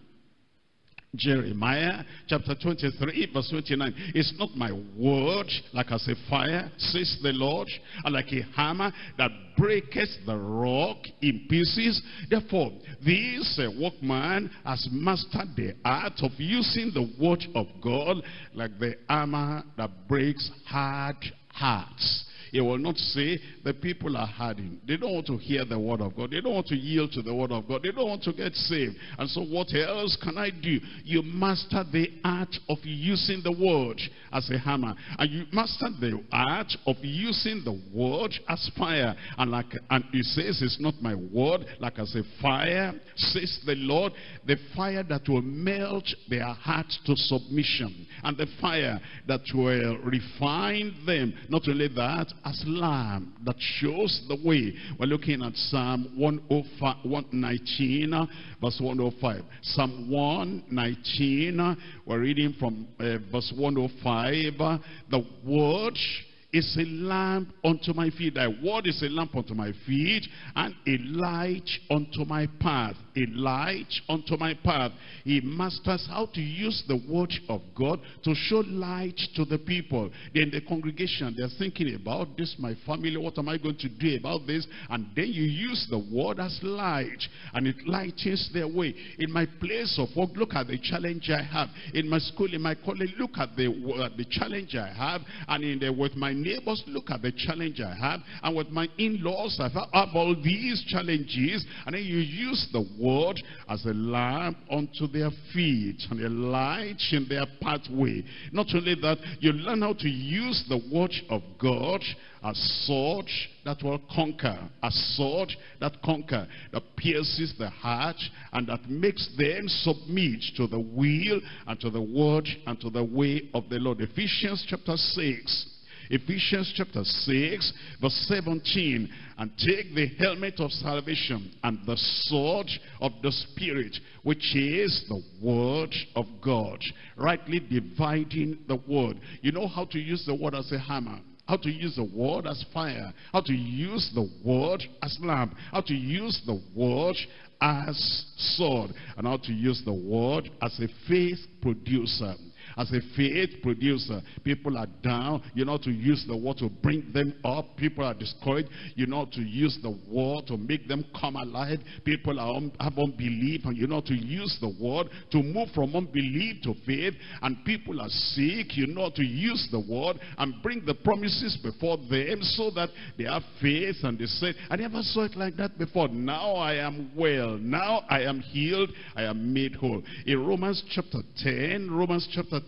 Jeremiah chapter twenty-three, verse twenty-nine. It's not my word like as a fire, says the Lord, and like a hammer that breaketh the rock in pieces. Therefore, this uh, workman has mastered the art of using the word of God like the hammer that breaks hard hearts. He will not say the people are hardened. They don't want to hear the word of God. They don't want to yield to the word of God. They don't want to get saved. And so what else can I do? You master the art of using the word as a hammer. And you master the art of using the word as fire. And like and he says, it's not my word, like as a fire, says the Lord, the fire that will melt their heart to submission. And the fire that will refine them. Not only that, as lamb that shows the way. We're looking at Psalm one nineteen, verse one oh five. Psalm one nineteen, we're reading from uh, verse one oh five. The word is a lamp unto my feet. Thy word is a lamp unto my feet, and a light unto my path. A light unto my path. He masters how to use the word of God to show light to the people. In the congregation, they're thinking about this, my family, what am I going to do about this? And then you use the word as light, and it lightens their way. In my place of work, look at the challenge I have. In my school, in my college, look at the, uh, the challenge I have. And in the, with my neighbors, look at the challenge I have. And with my in-laws, I have all these challenges. And then you use the word forward as a lamp unto their feet and a light in their pathway. Not only that, you learn how to use the word of God as sword that will conquer, a sword that conquer, that pierces the heart and that makes them submit to the will and to the word and to the way of the Lord. Ephesians chapter six. Ephesians chapter six verse seventeen, and take the helmet of salvation and the sword of the Spirit, which is the word of God, rightly dividing the word. You know how to use the word as a hammer, how to use the word as fire, how to use the word as lamp, how to use the word as sword, and how to use the word as a faith producer. As a faith producer, people are down, you know to use the word to bring them up. People are discouraged, you know to use the word to make them come alive. People are un have unbelief, and you know to use the word to move from unbelief to faith. And people are sick, you know to use the word and bring the promises before them so that they have faith and they say, I never saw it like that before. Now I am well. Now I am healed. I am made whole. In Romans chapter ten, Romans chapter ten,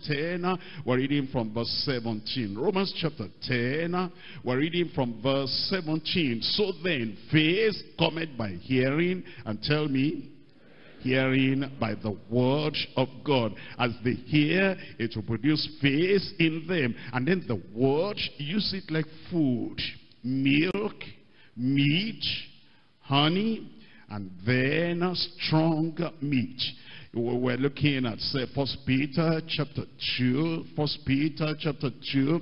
we're reading from verse seventeen. Romans chapter ten, we're reading from verse seventeen. So then, faith cometh by hearing, and tell me, hearing by the word of God. As they hear, it will produce faith in them. And then the word, use it like food, milk, meat, honey, and then strong meat. We're looking at, say, First Peter chapter two, First Peter chapter two,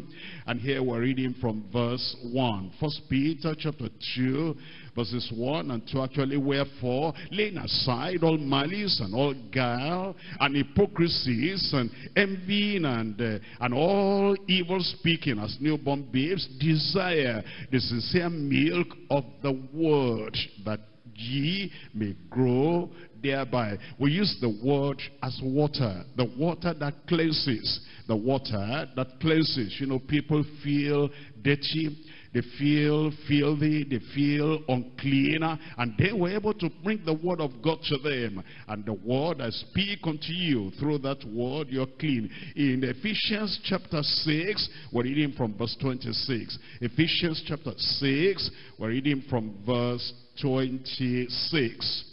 and here we're reading from verse one. First Peter chapter two, verses one and two. Actually, wherefore, laying aside all malice and all guile and hypocrisies and envying and uh, and all evil speaking, as newborn babes, desire the sincere milk of the word, that ye may grow thereby. We use the word as water, the water that cleanses, the water that cleanses. You know, people feel dirty, they feel filthy, they feel unclean, and they were able to bring the word of God to them. And the word, I speak unto you, through that word you're clean. In Ephesians chapter six, we're reading from verse twenty-six. Ephesians chapter six, we're reading from verse twenty-six.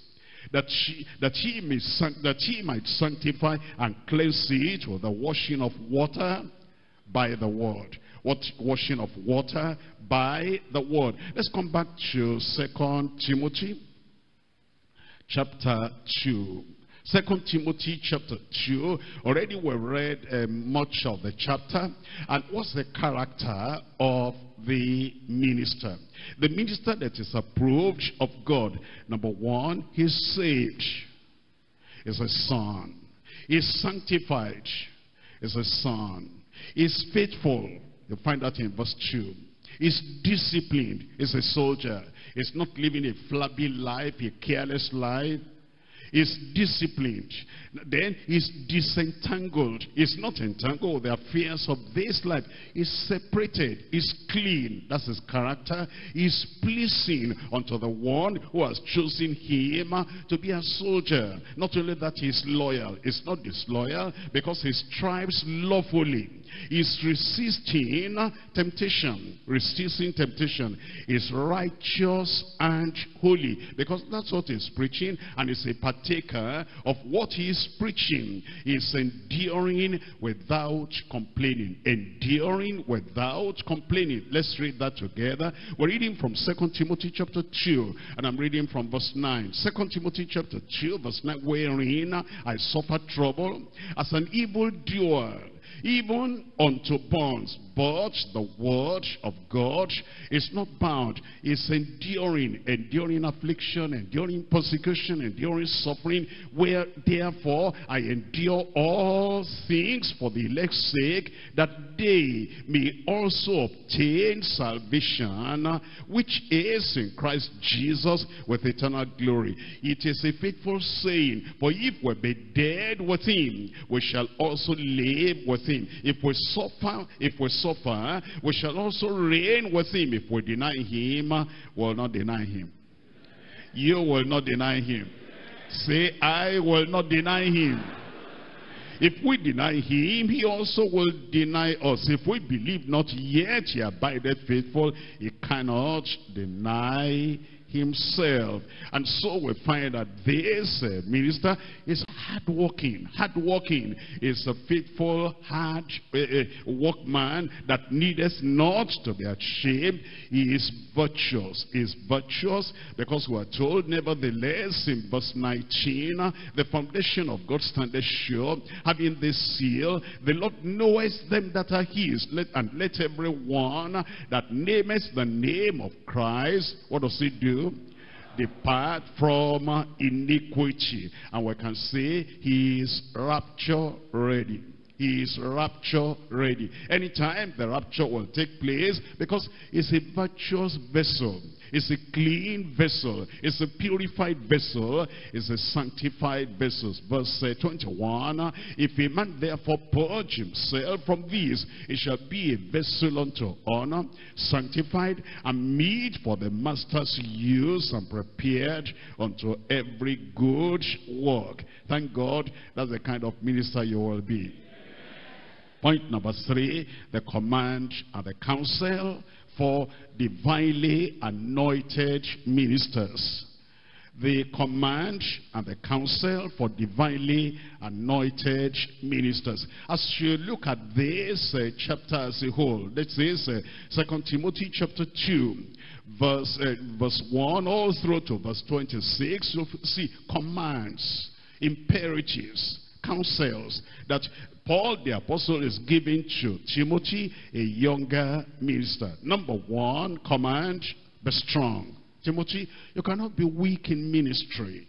That he, that, he may, that he might sanctify and cleanse it with the washing of water by the word. What washing of water by the word. Let's come back to Second Timothy chapter two. Second Timothy chapter two. Already we read uh, much of the chapter. And what's the character of the minister? The minister that is approved of God. Number one, he's saved, is a son. He's sanctified, is a son. He's faithful. You find that in verse two. He's disciplined, is a soldier. He's not living a flabby life, a careless life. Is disciplined. Then is disentangled. Is not entangled with the affairs of this life. Is separated. Is clean. That's his character. Is pleasing unto the one who has chosen him to be a soldier. Not only that, he is loyal. Is not disloyal, because he strives lawfully. Is resisting temptation. Resisting temptation. Is righteous and holy, because that's what he's preaching, and it's a partaker of what he is preaching. He is enduring without complaining. Enduring without complaining. Let's read that together. We're reading from Second Timothy chapter two, and I'm reading from verse nine. Second Timothy chapter two, verse nine. Wherein I suffer trouble as an evildoer, even unto bonds. But the word of God is not bound. It's enduring, enduring affliction, enduring persecution, enduring suffering. Where therefore I endure all things for the elect's sake, that they may also obtain salvation, which is in Christ Jesus with eternal glory. It is a faithful saying, for if we be dead with him, we shall also live with him. If we suffer, if we suffer, Suffer, we shall also reign with him. If we deny him, we will not deny him. You will not deny him. Say, I will not deny him. If we deny him, he also will deny us. If we believe not, yet he abideth faithful. He cannot deny himself. And so we find that this uh, minister is hard-working. Hard-working is a faithful, hard uh, workman that needeth not to be ashamed. He is virtuous. He is virtuous because we are told, nevertheless, in verse nineteen, the foundation of God standeth sure, having this seal, the Lord knoweth them that are his. Let, and let everyone that nameth the name of Christ, what does he do? Depart from iniquity. And we can say he is rapture ready. He is rapture ready. Anytime the rapture will take place, because it's a virtuous vessel. It's a clean vessel. It's a purified vessel. It's a sanctified vessel. Verse twenty-one, if a man therefore purge himself from these, it shall be a vessel unto honor, sanctified, and meet for the master's use, and prepared unto every good work. Thank God, that's the kind of minister you will be. Point number three, the command and the counsel for divinely anointed ministers. The command and the counsel for divinely anointed ministers. As you look at this uh, chapter as a whole, this is uh, Second Timothy chapter two. Verse, uh, verse one all through to verse twenty-six, you'll see commands, imperatives, counsels that Paul the Apostle is giving to Timothy, a younger minister. Number one, command, be strong. Timothy, you cannot be weak in ministry.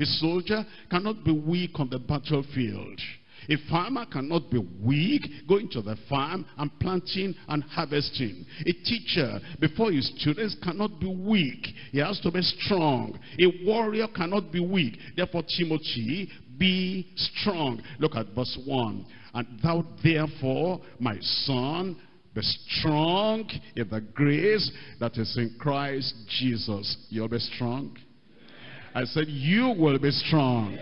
A soldier cannot be weak on the battlefield. A farmer cannot be weak going to the farm and planting and harvesting. A teacher before his students cannot be weak. He has to be strong. A warrior cannot be weak. Therefore, Timothy, be strong. Look at verse one. And thou therefore, my son, be strong in the grace that is in Christ Jesus. You'll be strong. I said you will be strong.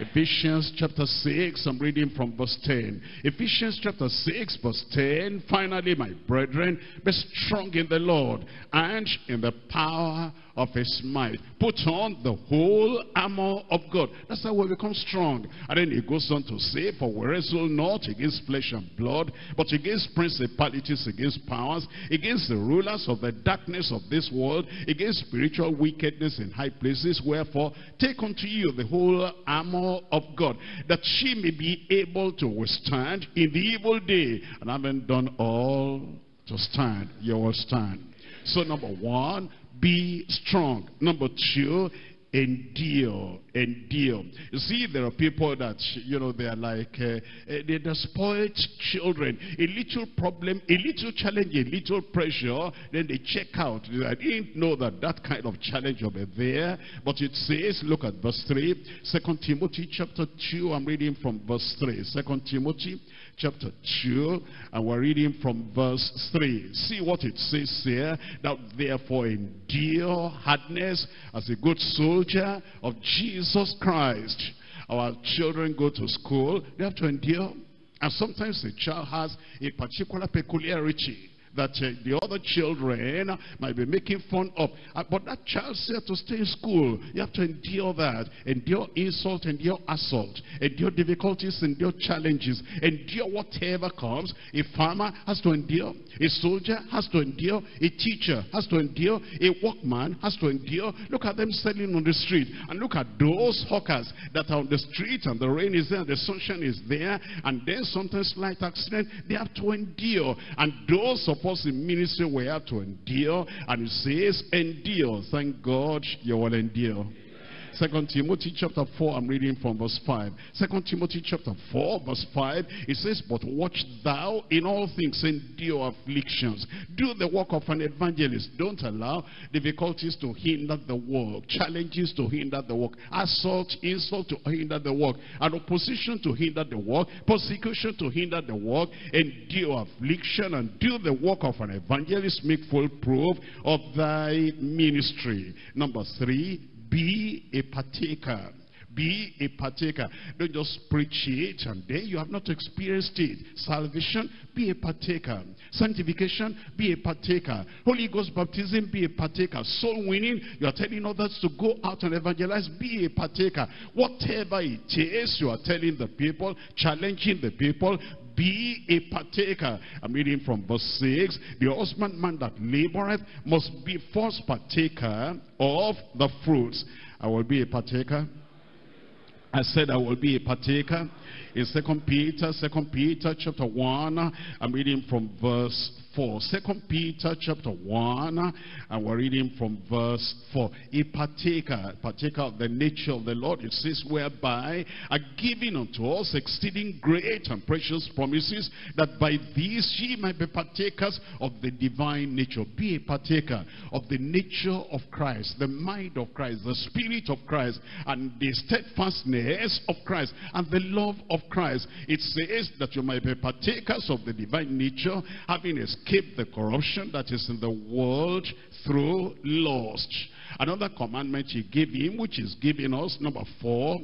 Ephesians chapter six, I'm reading from verse ten. Ephesians chapter six, verse ten. Finally, my brethren, be strong in the Lord and in the power of his might. Put on the whole armor of God. That's how we become strong. And then he goes on to say, for we wrestle not against flesh and blood, but against principalities, against powers, against the rulers of the darkness of this world, against spiritual wickedness in high places. Wherefore, take unto you the whole armor of God, that she may be able to withstand in the evil day. And having done all to stand, you will stand. So number one, be strong. Number two, endure. Endure. You see, there are people that, you know, they are like, uh, they're the spoiled children. A little problem, a little challenge, a little pressure, then they check out. I didn't know that that kind of challenge will be there. But it says, look at verse three, Second Timothy chapter two, I'm reading from verse three. Second Timothy chapter two, and we're reading from verse three. See what it says here. Thou therefore endure hardness as a good soldier of Jesus Christ. Our children go to school, they have to endure. And sometimes the child has a particular peculiarity that uh, the other children might be making fun of. Uh, but that child said to stay in school. You have to endure that. Endure insult, endure assault. Endure difficulties, endure challenges. Endure whatever comes. A farmer has to endure. A soldier has to endure. A teacher has to endure. A workman has to endure. Look at them selling on the street. And look at those hawkers that are on the street and the rain is there and the sunshine is there. And then sometimes slight accident, they have to endure. And those of us in ministry, we have to endure, and it says endure. Thank God you will endure. Second Timothy chapter four, I'm reading from verse five. Second Timothy chapter four verse five, it says, but watch thou in all things, endure afflictions. Do the work of an evangelist. Don't allow difficulties to hinder the work, challenges to hinder the work, assault, insult to hinder the work, and opposition to hinder the work, persecution to hinder the work. Endure affliction and do the work of an evangelist. Make full proof of thy ministry. Number three, be a partaker. Be a partaker. Don't just preach it and then you have not experienced it. Salvation, be a partaker. Sanctification, be a partaker. Holy Ghost baptism, be a partaker. Soul winning, you are telling others to go out and evangelize, be a partaker. Whatever it is, you are telling the people, challenging the people, be a partaker. I'm reading from verse six. The husbandman that laboreth must be first partaker of the fruits. I will be a partaker. I said I will be a partaker. In Second Peter, Second Peter chapter one, I'm reading from verse four. Second Peter chapter one, and we're reading from verse four. A partaker, partaker of the nature of the Lord. It says, whereby are given unto us exceeding great and precious promises, that by these ye might be partakers of the divine nature. Be a partaker of the nature of Christ, the mind of Christ, the spirit of Christ, and the steadfastness of Christ, and the love of Christ. It says that you might be partakers of the divine nature, having escaped the corruption that is in the world through lust. Another commandment he gave him, which is giving us, number four,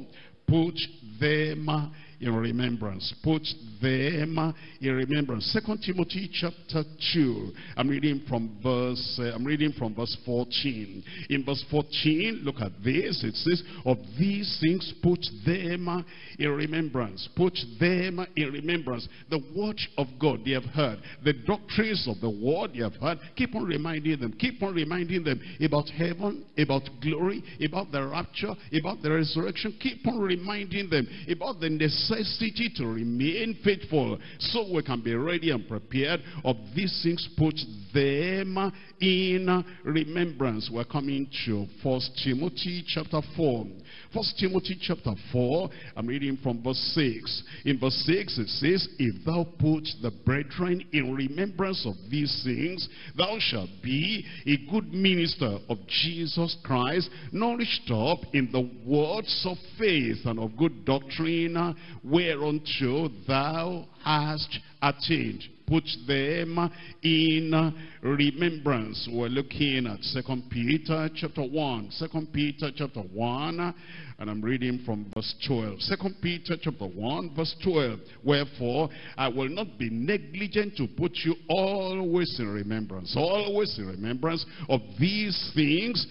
put them in remembrance. Put them in remembrance. Second Timothy chapter two. I'm reading from verse. Uh, I'm reading from verse fourteen. In verse fourteen, look at this. It says, "Of these things, put them in remembrance. Put them in remembrance. The word of God they have heard, the doctrines of the word they have heard. Keep on reminding them. Keep on reminding them about heaven, about glory, about the rapture, about the resurrection. Keep on reminding them about the necessity." necessity to remain faithful, so we can be ready and prepared. Of these things put them in remembrance. We're coming to First Timothy chapter four. First Timothy chapter four, I'm reading from verse six. In verse six it says, if thou put the brethren in remembrance of these things, thou shalt be a good minister of Jesus Christ, nourished up in the words of faith and of good doctrine, whereunto thou hast attained. Put them in remembrance. We're looking at Second Peter chapter one. Second Peter chapter one, and I'm reading from verse twelve. Second Peter chapter one, verse twelve. Wherefore, I will not be negligent to put you always in remembrance, always in remembrance of these things,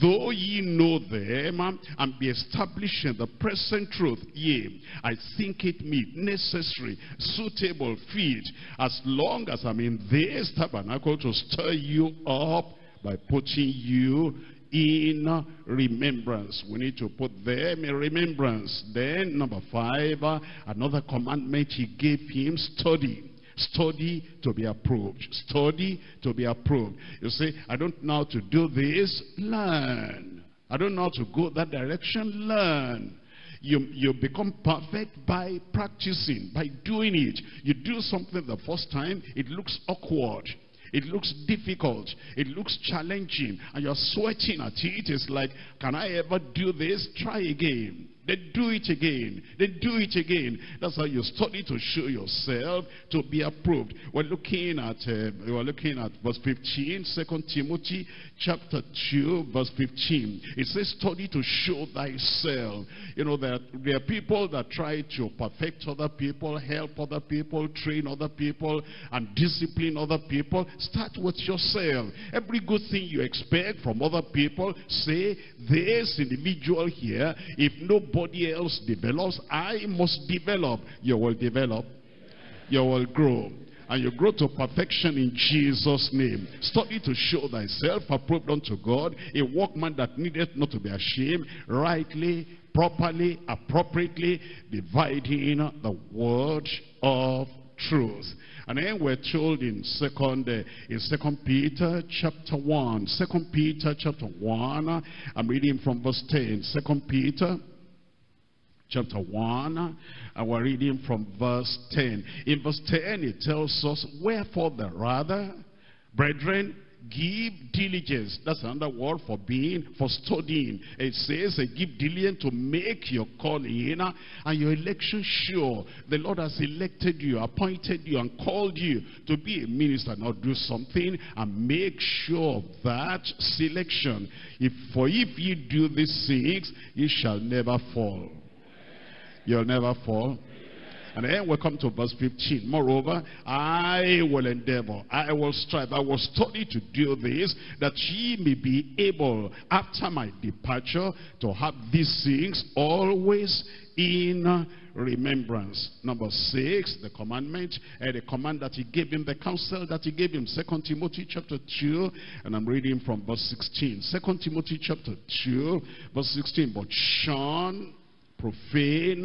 though ye know them, and be established in the present truth. Yea, I think it meet, necessary, suitable, fit, as long as I'm in this tabernacle, to stir you up by putting you in remembrance. We need to put them in remembrance. Then, number five, another commandment he gave him, study. Study to be approved. Study to be approved. You say, I don't know how to do this. Learn. I don't know how to go that direction. Learn. You, you become perfect by practicing, by doing it. You do something the first time, it looks awkward. It looks difficult. It looks challenging. And you're sweating at it. It's like, can I ever do this? Try again. Then do it again. Then do it again. That's how you study to show yourself to be approved. We're looking at uh, we're looking at verse fifteen, Second Timothy chapter two, verse fifteen. It says, study to show thyself. You know, there, there are people that try to perfect other people, help other people, train other people, and discipline other people. Start with yourself. Every good thing you expect from other people, say, this individual here, if nobody Nobody else develops, I must develop. You will develop. You will grow. And you grow to perfection in Jesus' name. Study to show thyself approved unto God, a workman that needeth not to be ashamed, rightly, properly, appropriately dividing the word of truth. And then we're told in second uh, in Second Peter chapter one. Second Peter chapter one. I'm reading from verse ten. Second Peter chapter one, and we're reading from verse ten. In verse ten, it tells us, wherefore the rather, brethren, Give diligence. That's another word for being, for studying. It says, give diligence to make your calling and your election sure. The Lord has elected you, appointed you, and called you to be a minister. Now do something and make sure of that selection. If, for if you do these things, you shall never fall. You'll never fall. And then we come to verse fifteen. Moreover, I will endeavor, I will strive, I will study to do this, that ye may be able, after my departure, to have these things always in remembrance. Number six, the commandment, uh, the command that he gave him, the counsel that he gave him. Second Timothy chapter two, and I'm reading from verse sixteen. Second Timothy chapter two, verse sixteen. But shun profane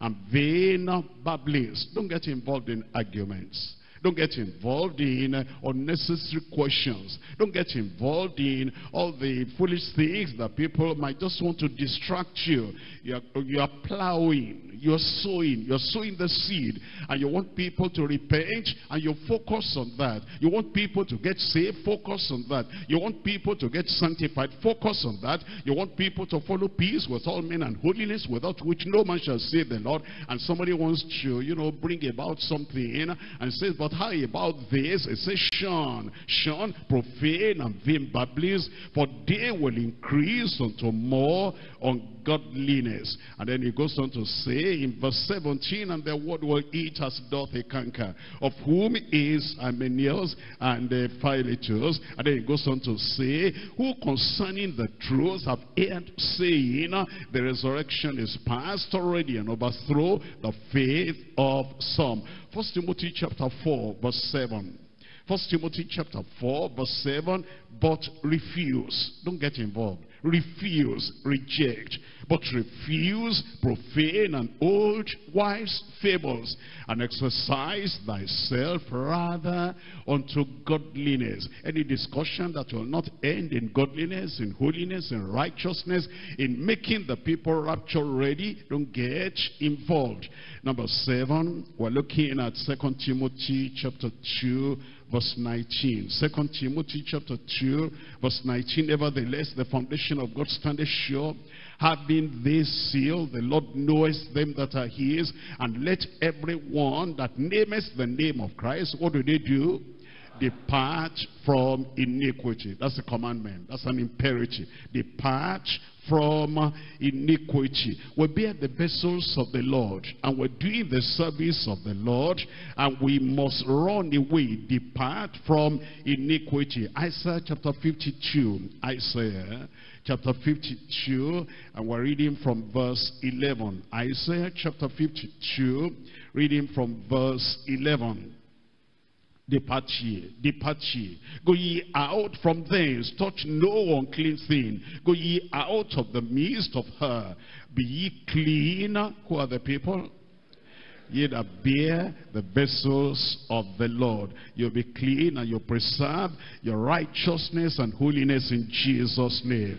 and vain babblings. Don't get involved in arguments. Don't get involved in unnecessary questions. Don't get involved in all the foolish things that people might just want to distract you. You are, you are plowing. You are sowing. You are sowing the seed. And you want people to repent, and you focus on that. You want people to get saved, focus on that. You want people to get sanctified, focus on that. You want people to follow peace with all men and holiness, without which no man shall see the Lord. And somebody wants to, you know, bring about something in and says, but how about this? It says, shun, shun profane and vain babblings, for they will increase unto more ungodliness. And then he goes on to say in verse seventeen, and the word will eat as doth a canker, of whom is Hymenaeus and uh, Philetus. And then he goes on to say, who concerning the truth have erred, saying, the resurrection is past already, and overthrow the faith of some. First Timothy chapter four, verse seven. First Timothy chapter four, verse seven. But refuse. Don't get involved. Refuse, reject, but refuse profane and old wives' fables, and exercise thyself rather unto godliness. Any discussion that will not end in godliness, in holiness, in righteousness, in making the people rapture ready, don't get involved. Number seven, we're looking at Second Timothy chapter two, verse nineteen. Second Timothy chapter two, verse nineteen. Nevertheless, the foundation of God standeth sure, having this seal, the Lord knoweth them that are his. And let everyone that nameth the name of Christ, what do they do? Depart from iniquity. That's a commandment. That's an imperative. Depart from iniquity. We bear the vessels of the Lord, and we're doing the service of the Lord, and we must run away. Depart from iniquity. Isaiah chapter fifty-two. Isaiah chapter fifty-two, and we're reading from verse eleven. Isaiah chapter fifty-two, reading from verse eleven. Depart ye, depart ye, go ye out from thence, touch no unclean thing, go ye out of the midst of her, be ye clean. Who are the people? Ye that bear the vessels of the Lord. You'll be clean, and you'll preserve your righteousness and holiness in Jesus' name.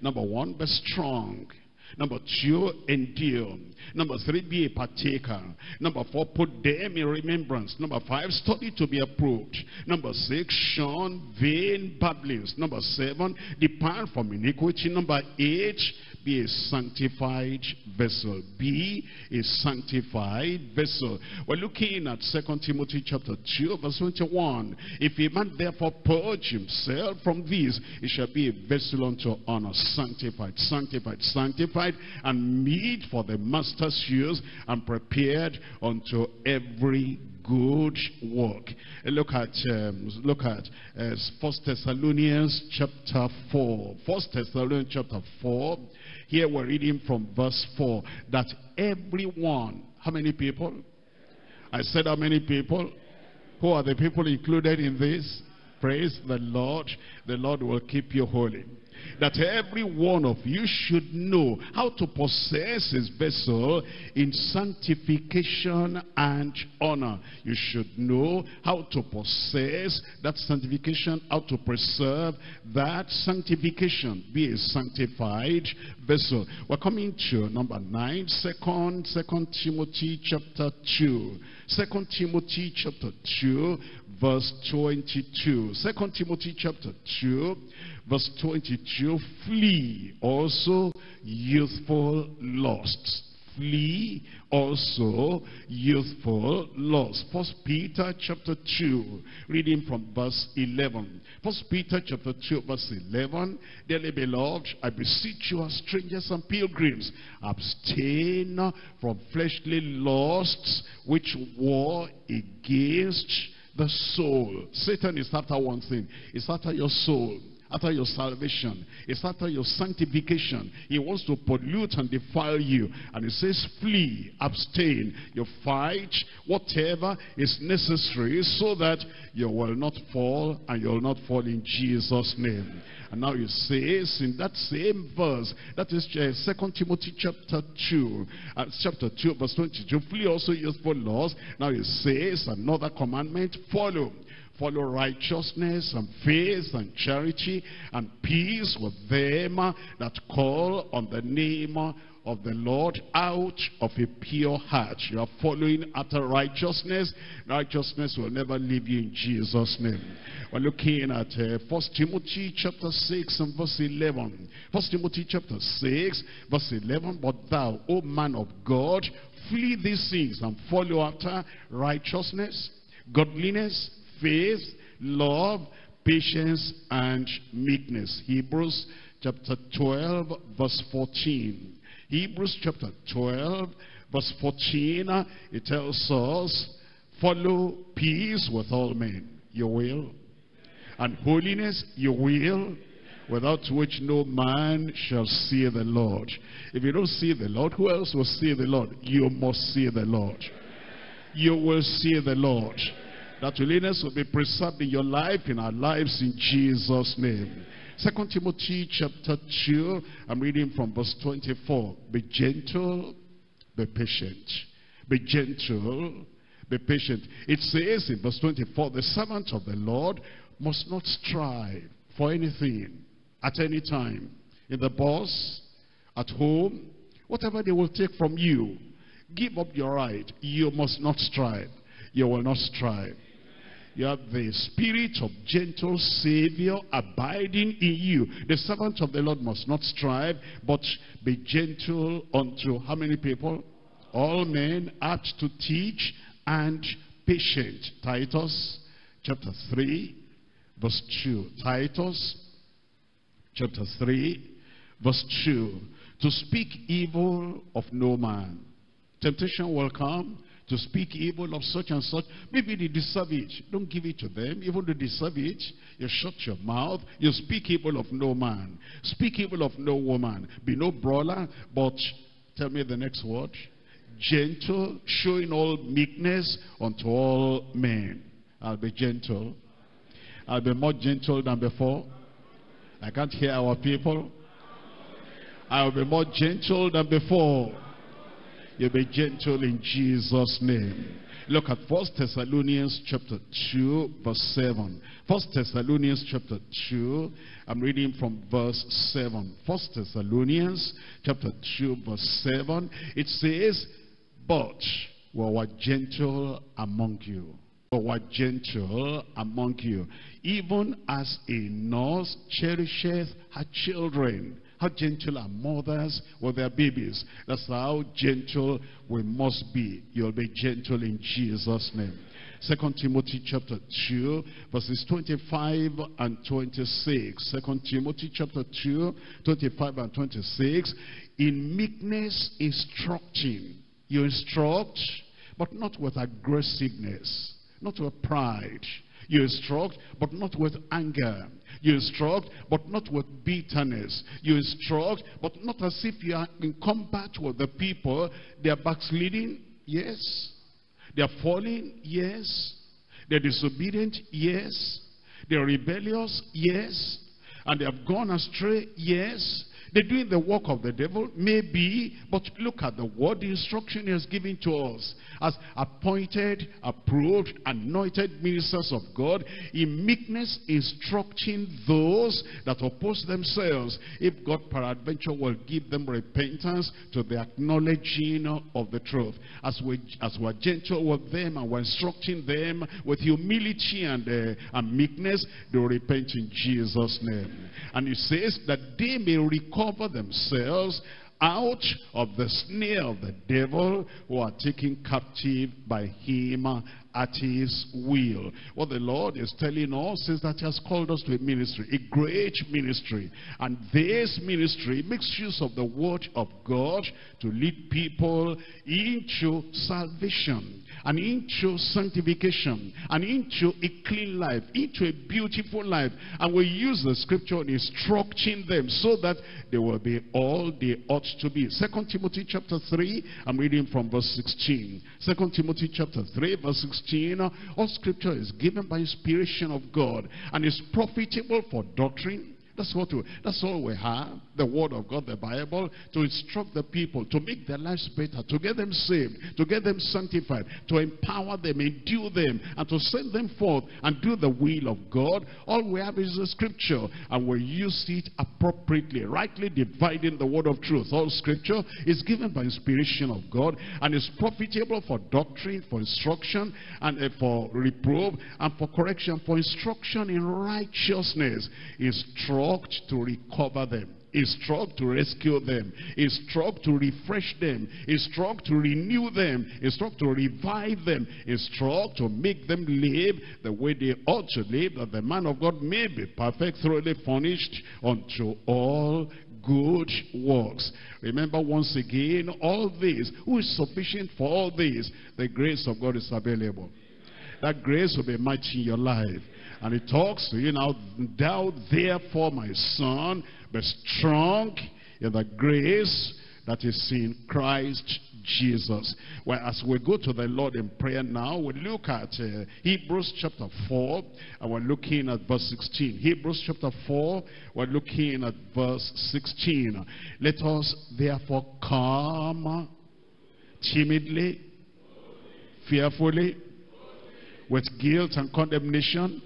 Number one, be strong. Number two, endure. Number three, be a partaker. Number four, put them in remembrance. Number five, study to be approved. Number six, shun vain babblings. Number seven, depart from iniquity. Number eight, be a sanctified vessel. Be a sanctified vessel. We're looking at Second Timothy chapter two, verse twenty-one. If a man therefore purge himself from these, he shall be a vessel unto honor, sanctified, sanctified, sanctified, and meet for the master's use, and prepared unto every good work. Look at um, look at uh, First Thessalonians chapter four. First Thessalonians chapter four. Here we're reading from verse four. That everyone, how many people? I said how many people? Who are the people included in this? Praise the Lord. The Lord will keep you holy. that every one of you should know how to possess his vessel in sanctification and honor. You should know how to possess that sanctification, how to preserve that sanctification. Be a sanctified vessel. We're coming to number nine, second, second Timothy chapter two. Second Timothy chapter two, verse twenty-two. Second Timothy chapter two, verse twenty-two. Flee also youthful lusts. Flee also youthful lusts. First Peter chapter two, reading from verse eleven. First Peter chapter two, verse eleven. Dearly beloved, I beseech you as strangers and pilgrims, abstain from fleshly lusts which war against the soul. Satan is after one thing. It's after your soul, after your salvation, it's after your sanctification. He wants to pollute and defile you. And he says, flee, abstain. You fight whatever is necessary so that you will not fall, and you will not fall in Jesus' name. And now he says in that same verse, that is Second Timothy chapter two, uh, chapter two, verse twenty-two, flee also youthful lusts. Now he says another commandment, follow. Follow righteousness and faith and charity and peace with them that call on the name of the Lord out of a pure heart. You are following after righteousness. Righteousness will never leave you in Jesus' name. We're looking at uh, First Timothy chapter six and verse eleven. First Timothy chapter six, verse eleven. But thou, O man of God, flee these things and follow after righteousness, godliness, faith, love, patience, and meekness. Hebrews chapter twelve, verse fourteen. Hebrews chapter twelve, verse fourteen. It tells us, follow peace with all men. You will. And holiness, you will. Without which no man shall see the Lord. If you don't see the Lord, who else will see the Lord? You must see the Lord. You will see the Lord. That holiness will be preserved in your life, in our lives, in Jesus' name. Second Timothy chapter two, I'm reading from verse twenty-four. Be gentle, be patient. Be gentle, be patient. It says in verse twenty-four, the servant of the Lord must not strive for anything, at any time. In the bus, at home, whatever they will take from you, give up your right. You must not strive. You will not strive. You have the spirit of gentle Savior abiding in you. The servant of the Lord must not strive, but be gentle unto how many people? All men, apt to teach and patient. Titus chapter three, verse two. Titus chapter three, verse two. To speak evil of no man. Temptation will come to speak evil of such and such. Maybe they deserve it. Don't give it to them. Even they deserve it, you shut your mouth. You speak evil of no man. Speak evil of no woman. Be no brawler, but tell me the next word. Gentle, showing all meekness unto all men. I'll be gentle. I'll be more gentle than before. I can't hear our people. I'll be more gentle than before. You'll be gentle in Jesus' name. Look at First Thessalonians chapter two, verse seven. First Thessalonians chapter two, I'm reading from verse seven. First Thessalonians chapter two, verse seven. It says, but we were gentle among you. We were gentle among you. Even as a nurse cherisheth her children. How gentle are mothers with their babies. That's how gentle we must be. You'll be gentle in Jesus' name. Second Timothy chapter two, verses twenty-five and twenty-six. Second Timothy chapter two, twenty-five and twenty-six. In meekness instructing. You instruct, but not with aggressiveness, not with pride. You instruct, but not with anger. You instruct, but not with bitterness. You instruct, but not as if you are in combat with the people. They are backsliding, yes. They are falling, yes. They are disobedient, yes. They are rebellious, yes. and they have gone astray. Yes, they're doing the work of the devil, maybe, but look at the word, the instruction he has given to us. As appointed, approved, anointed ministers of God, in meekness instructing those that oppose themselves, if God peradventure will give them repentance to the acknowledging of the truth. As we, as we are gentle with them and we're instructing them with humility and, uh, and meekness, they repent in Jesus' name. And it says that they may recall cover themselves out of the snare of the devil, who are taken captive by him at his will. What the Lord is telling us is that he has called us to a ministry, a great ministry. And this ministry makes use of the word of God to lead people into salvation, and into sanctification, and into a clean life, into a beautiful life. And we use the scripture in instructing them so that they will be all they ought to be. Second Timothy chapter three, I'm reading from verse sixteen. Second Timothy chapter three, verse sixteen. All scripture is given by inspiration of God and is profitable for doctrine. That's what we, that's all we have, the word of God, the Bible, to instruct the people, to make their lives better, to get them saved, to get them sanctified, to empower them, endue them, and to send them forth and do the will of God. All we have is the scripture, and we use it appropriately, rightly dividing the word of truth. All scripture is given by inspiration of God and is profitable for doctrine, for instruction, and uh, for reproof, and for correction, for instruction in righteousness. Instruct to recover them, instruct to rescue them, instruct to refresh them, instruct to renew them, instruct to revive them, instruct to make them live the way they ought to live, that the man of God may be perfect, thoroughly furnished unto all good works. Remember once again, all this, who is sufficient for all this? The grace of God is available. That grace will be much in your life. And it talks to you now, thou therefore, my son, be strong in the grace that is in Christ Jesus. Well, as we go to the Lord in prayer now, we look at uh, Hebrews chapter four, and we're looking at verse sixteen. Hebrews chapter four, we're looking at verse sixteen. Let us therefore come timidly, fearfully, with guilt and condemnation.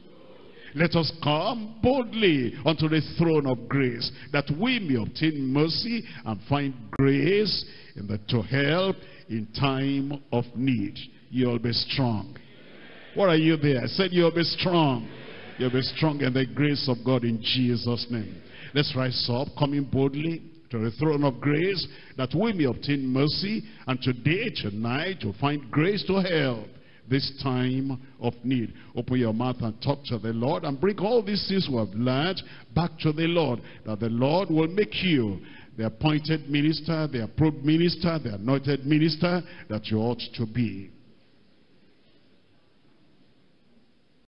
Let us come boldly unto the throne of grace, that we may obtain mercy and find grace in the to help in time of need. You'll be strong. What are you there? I said you'll be strong. You'll be strong in the grace of God in Jesus' name. Let's rise up, coming boldly to the throne of grace, that we may obtain mercy, and today, tonight, to find grace to help this time of need. Open your mouth and talk to the Lord, and bring all these things we have learned back to the Lord, that the Lord will make you the appointed minister, the approved minister, the anointed minister that you ought to be.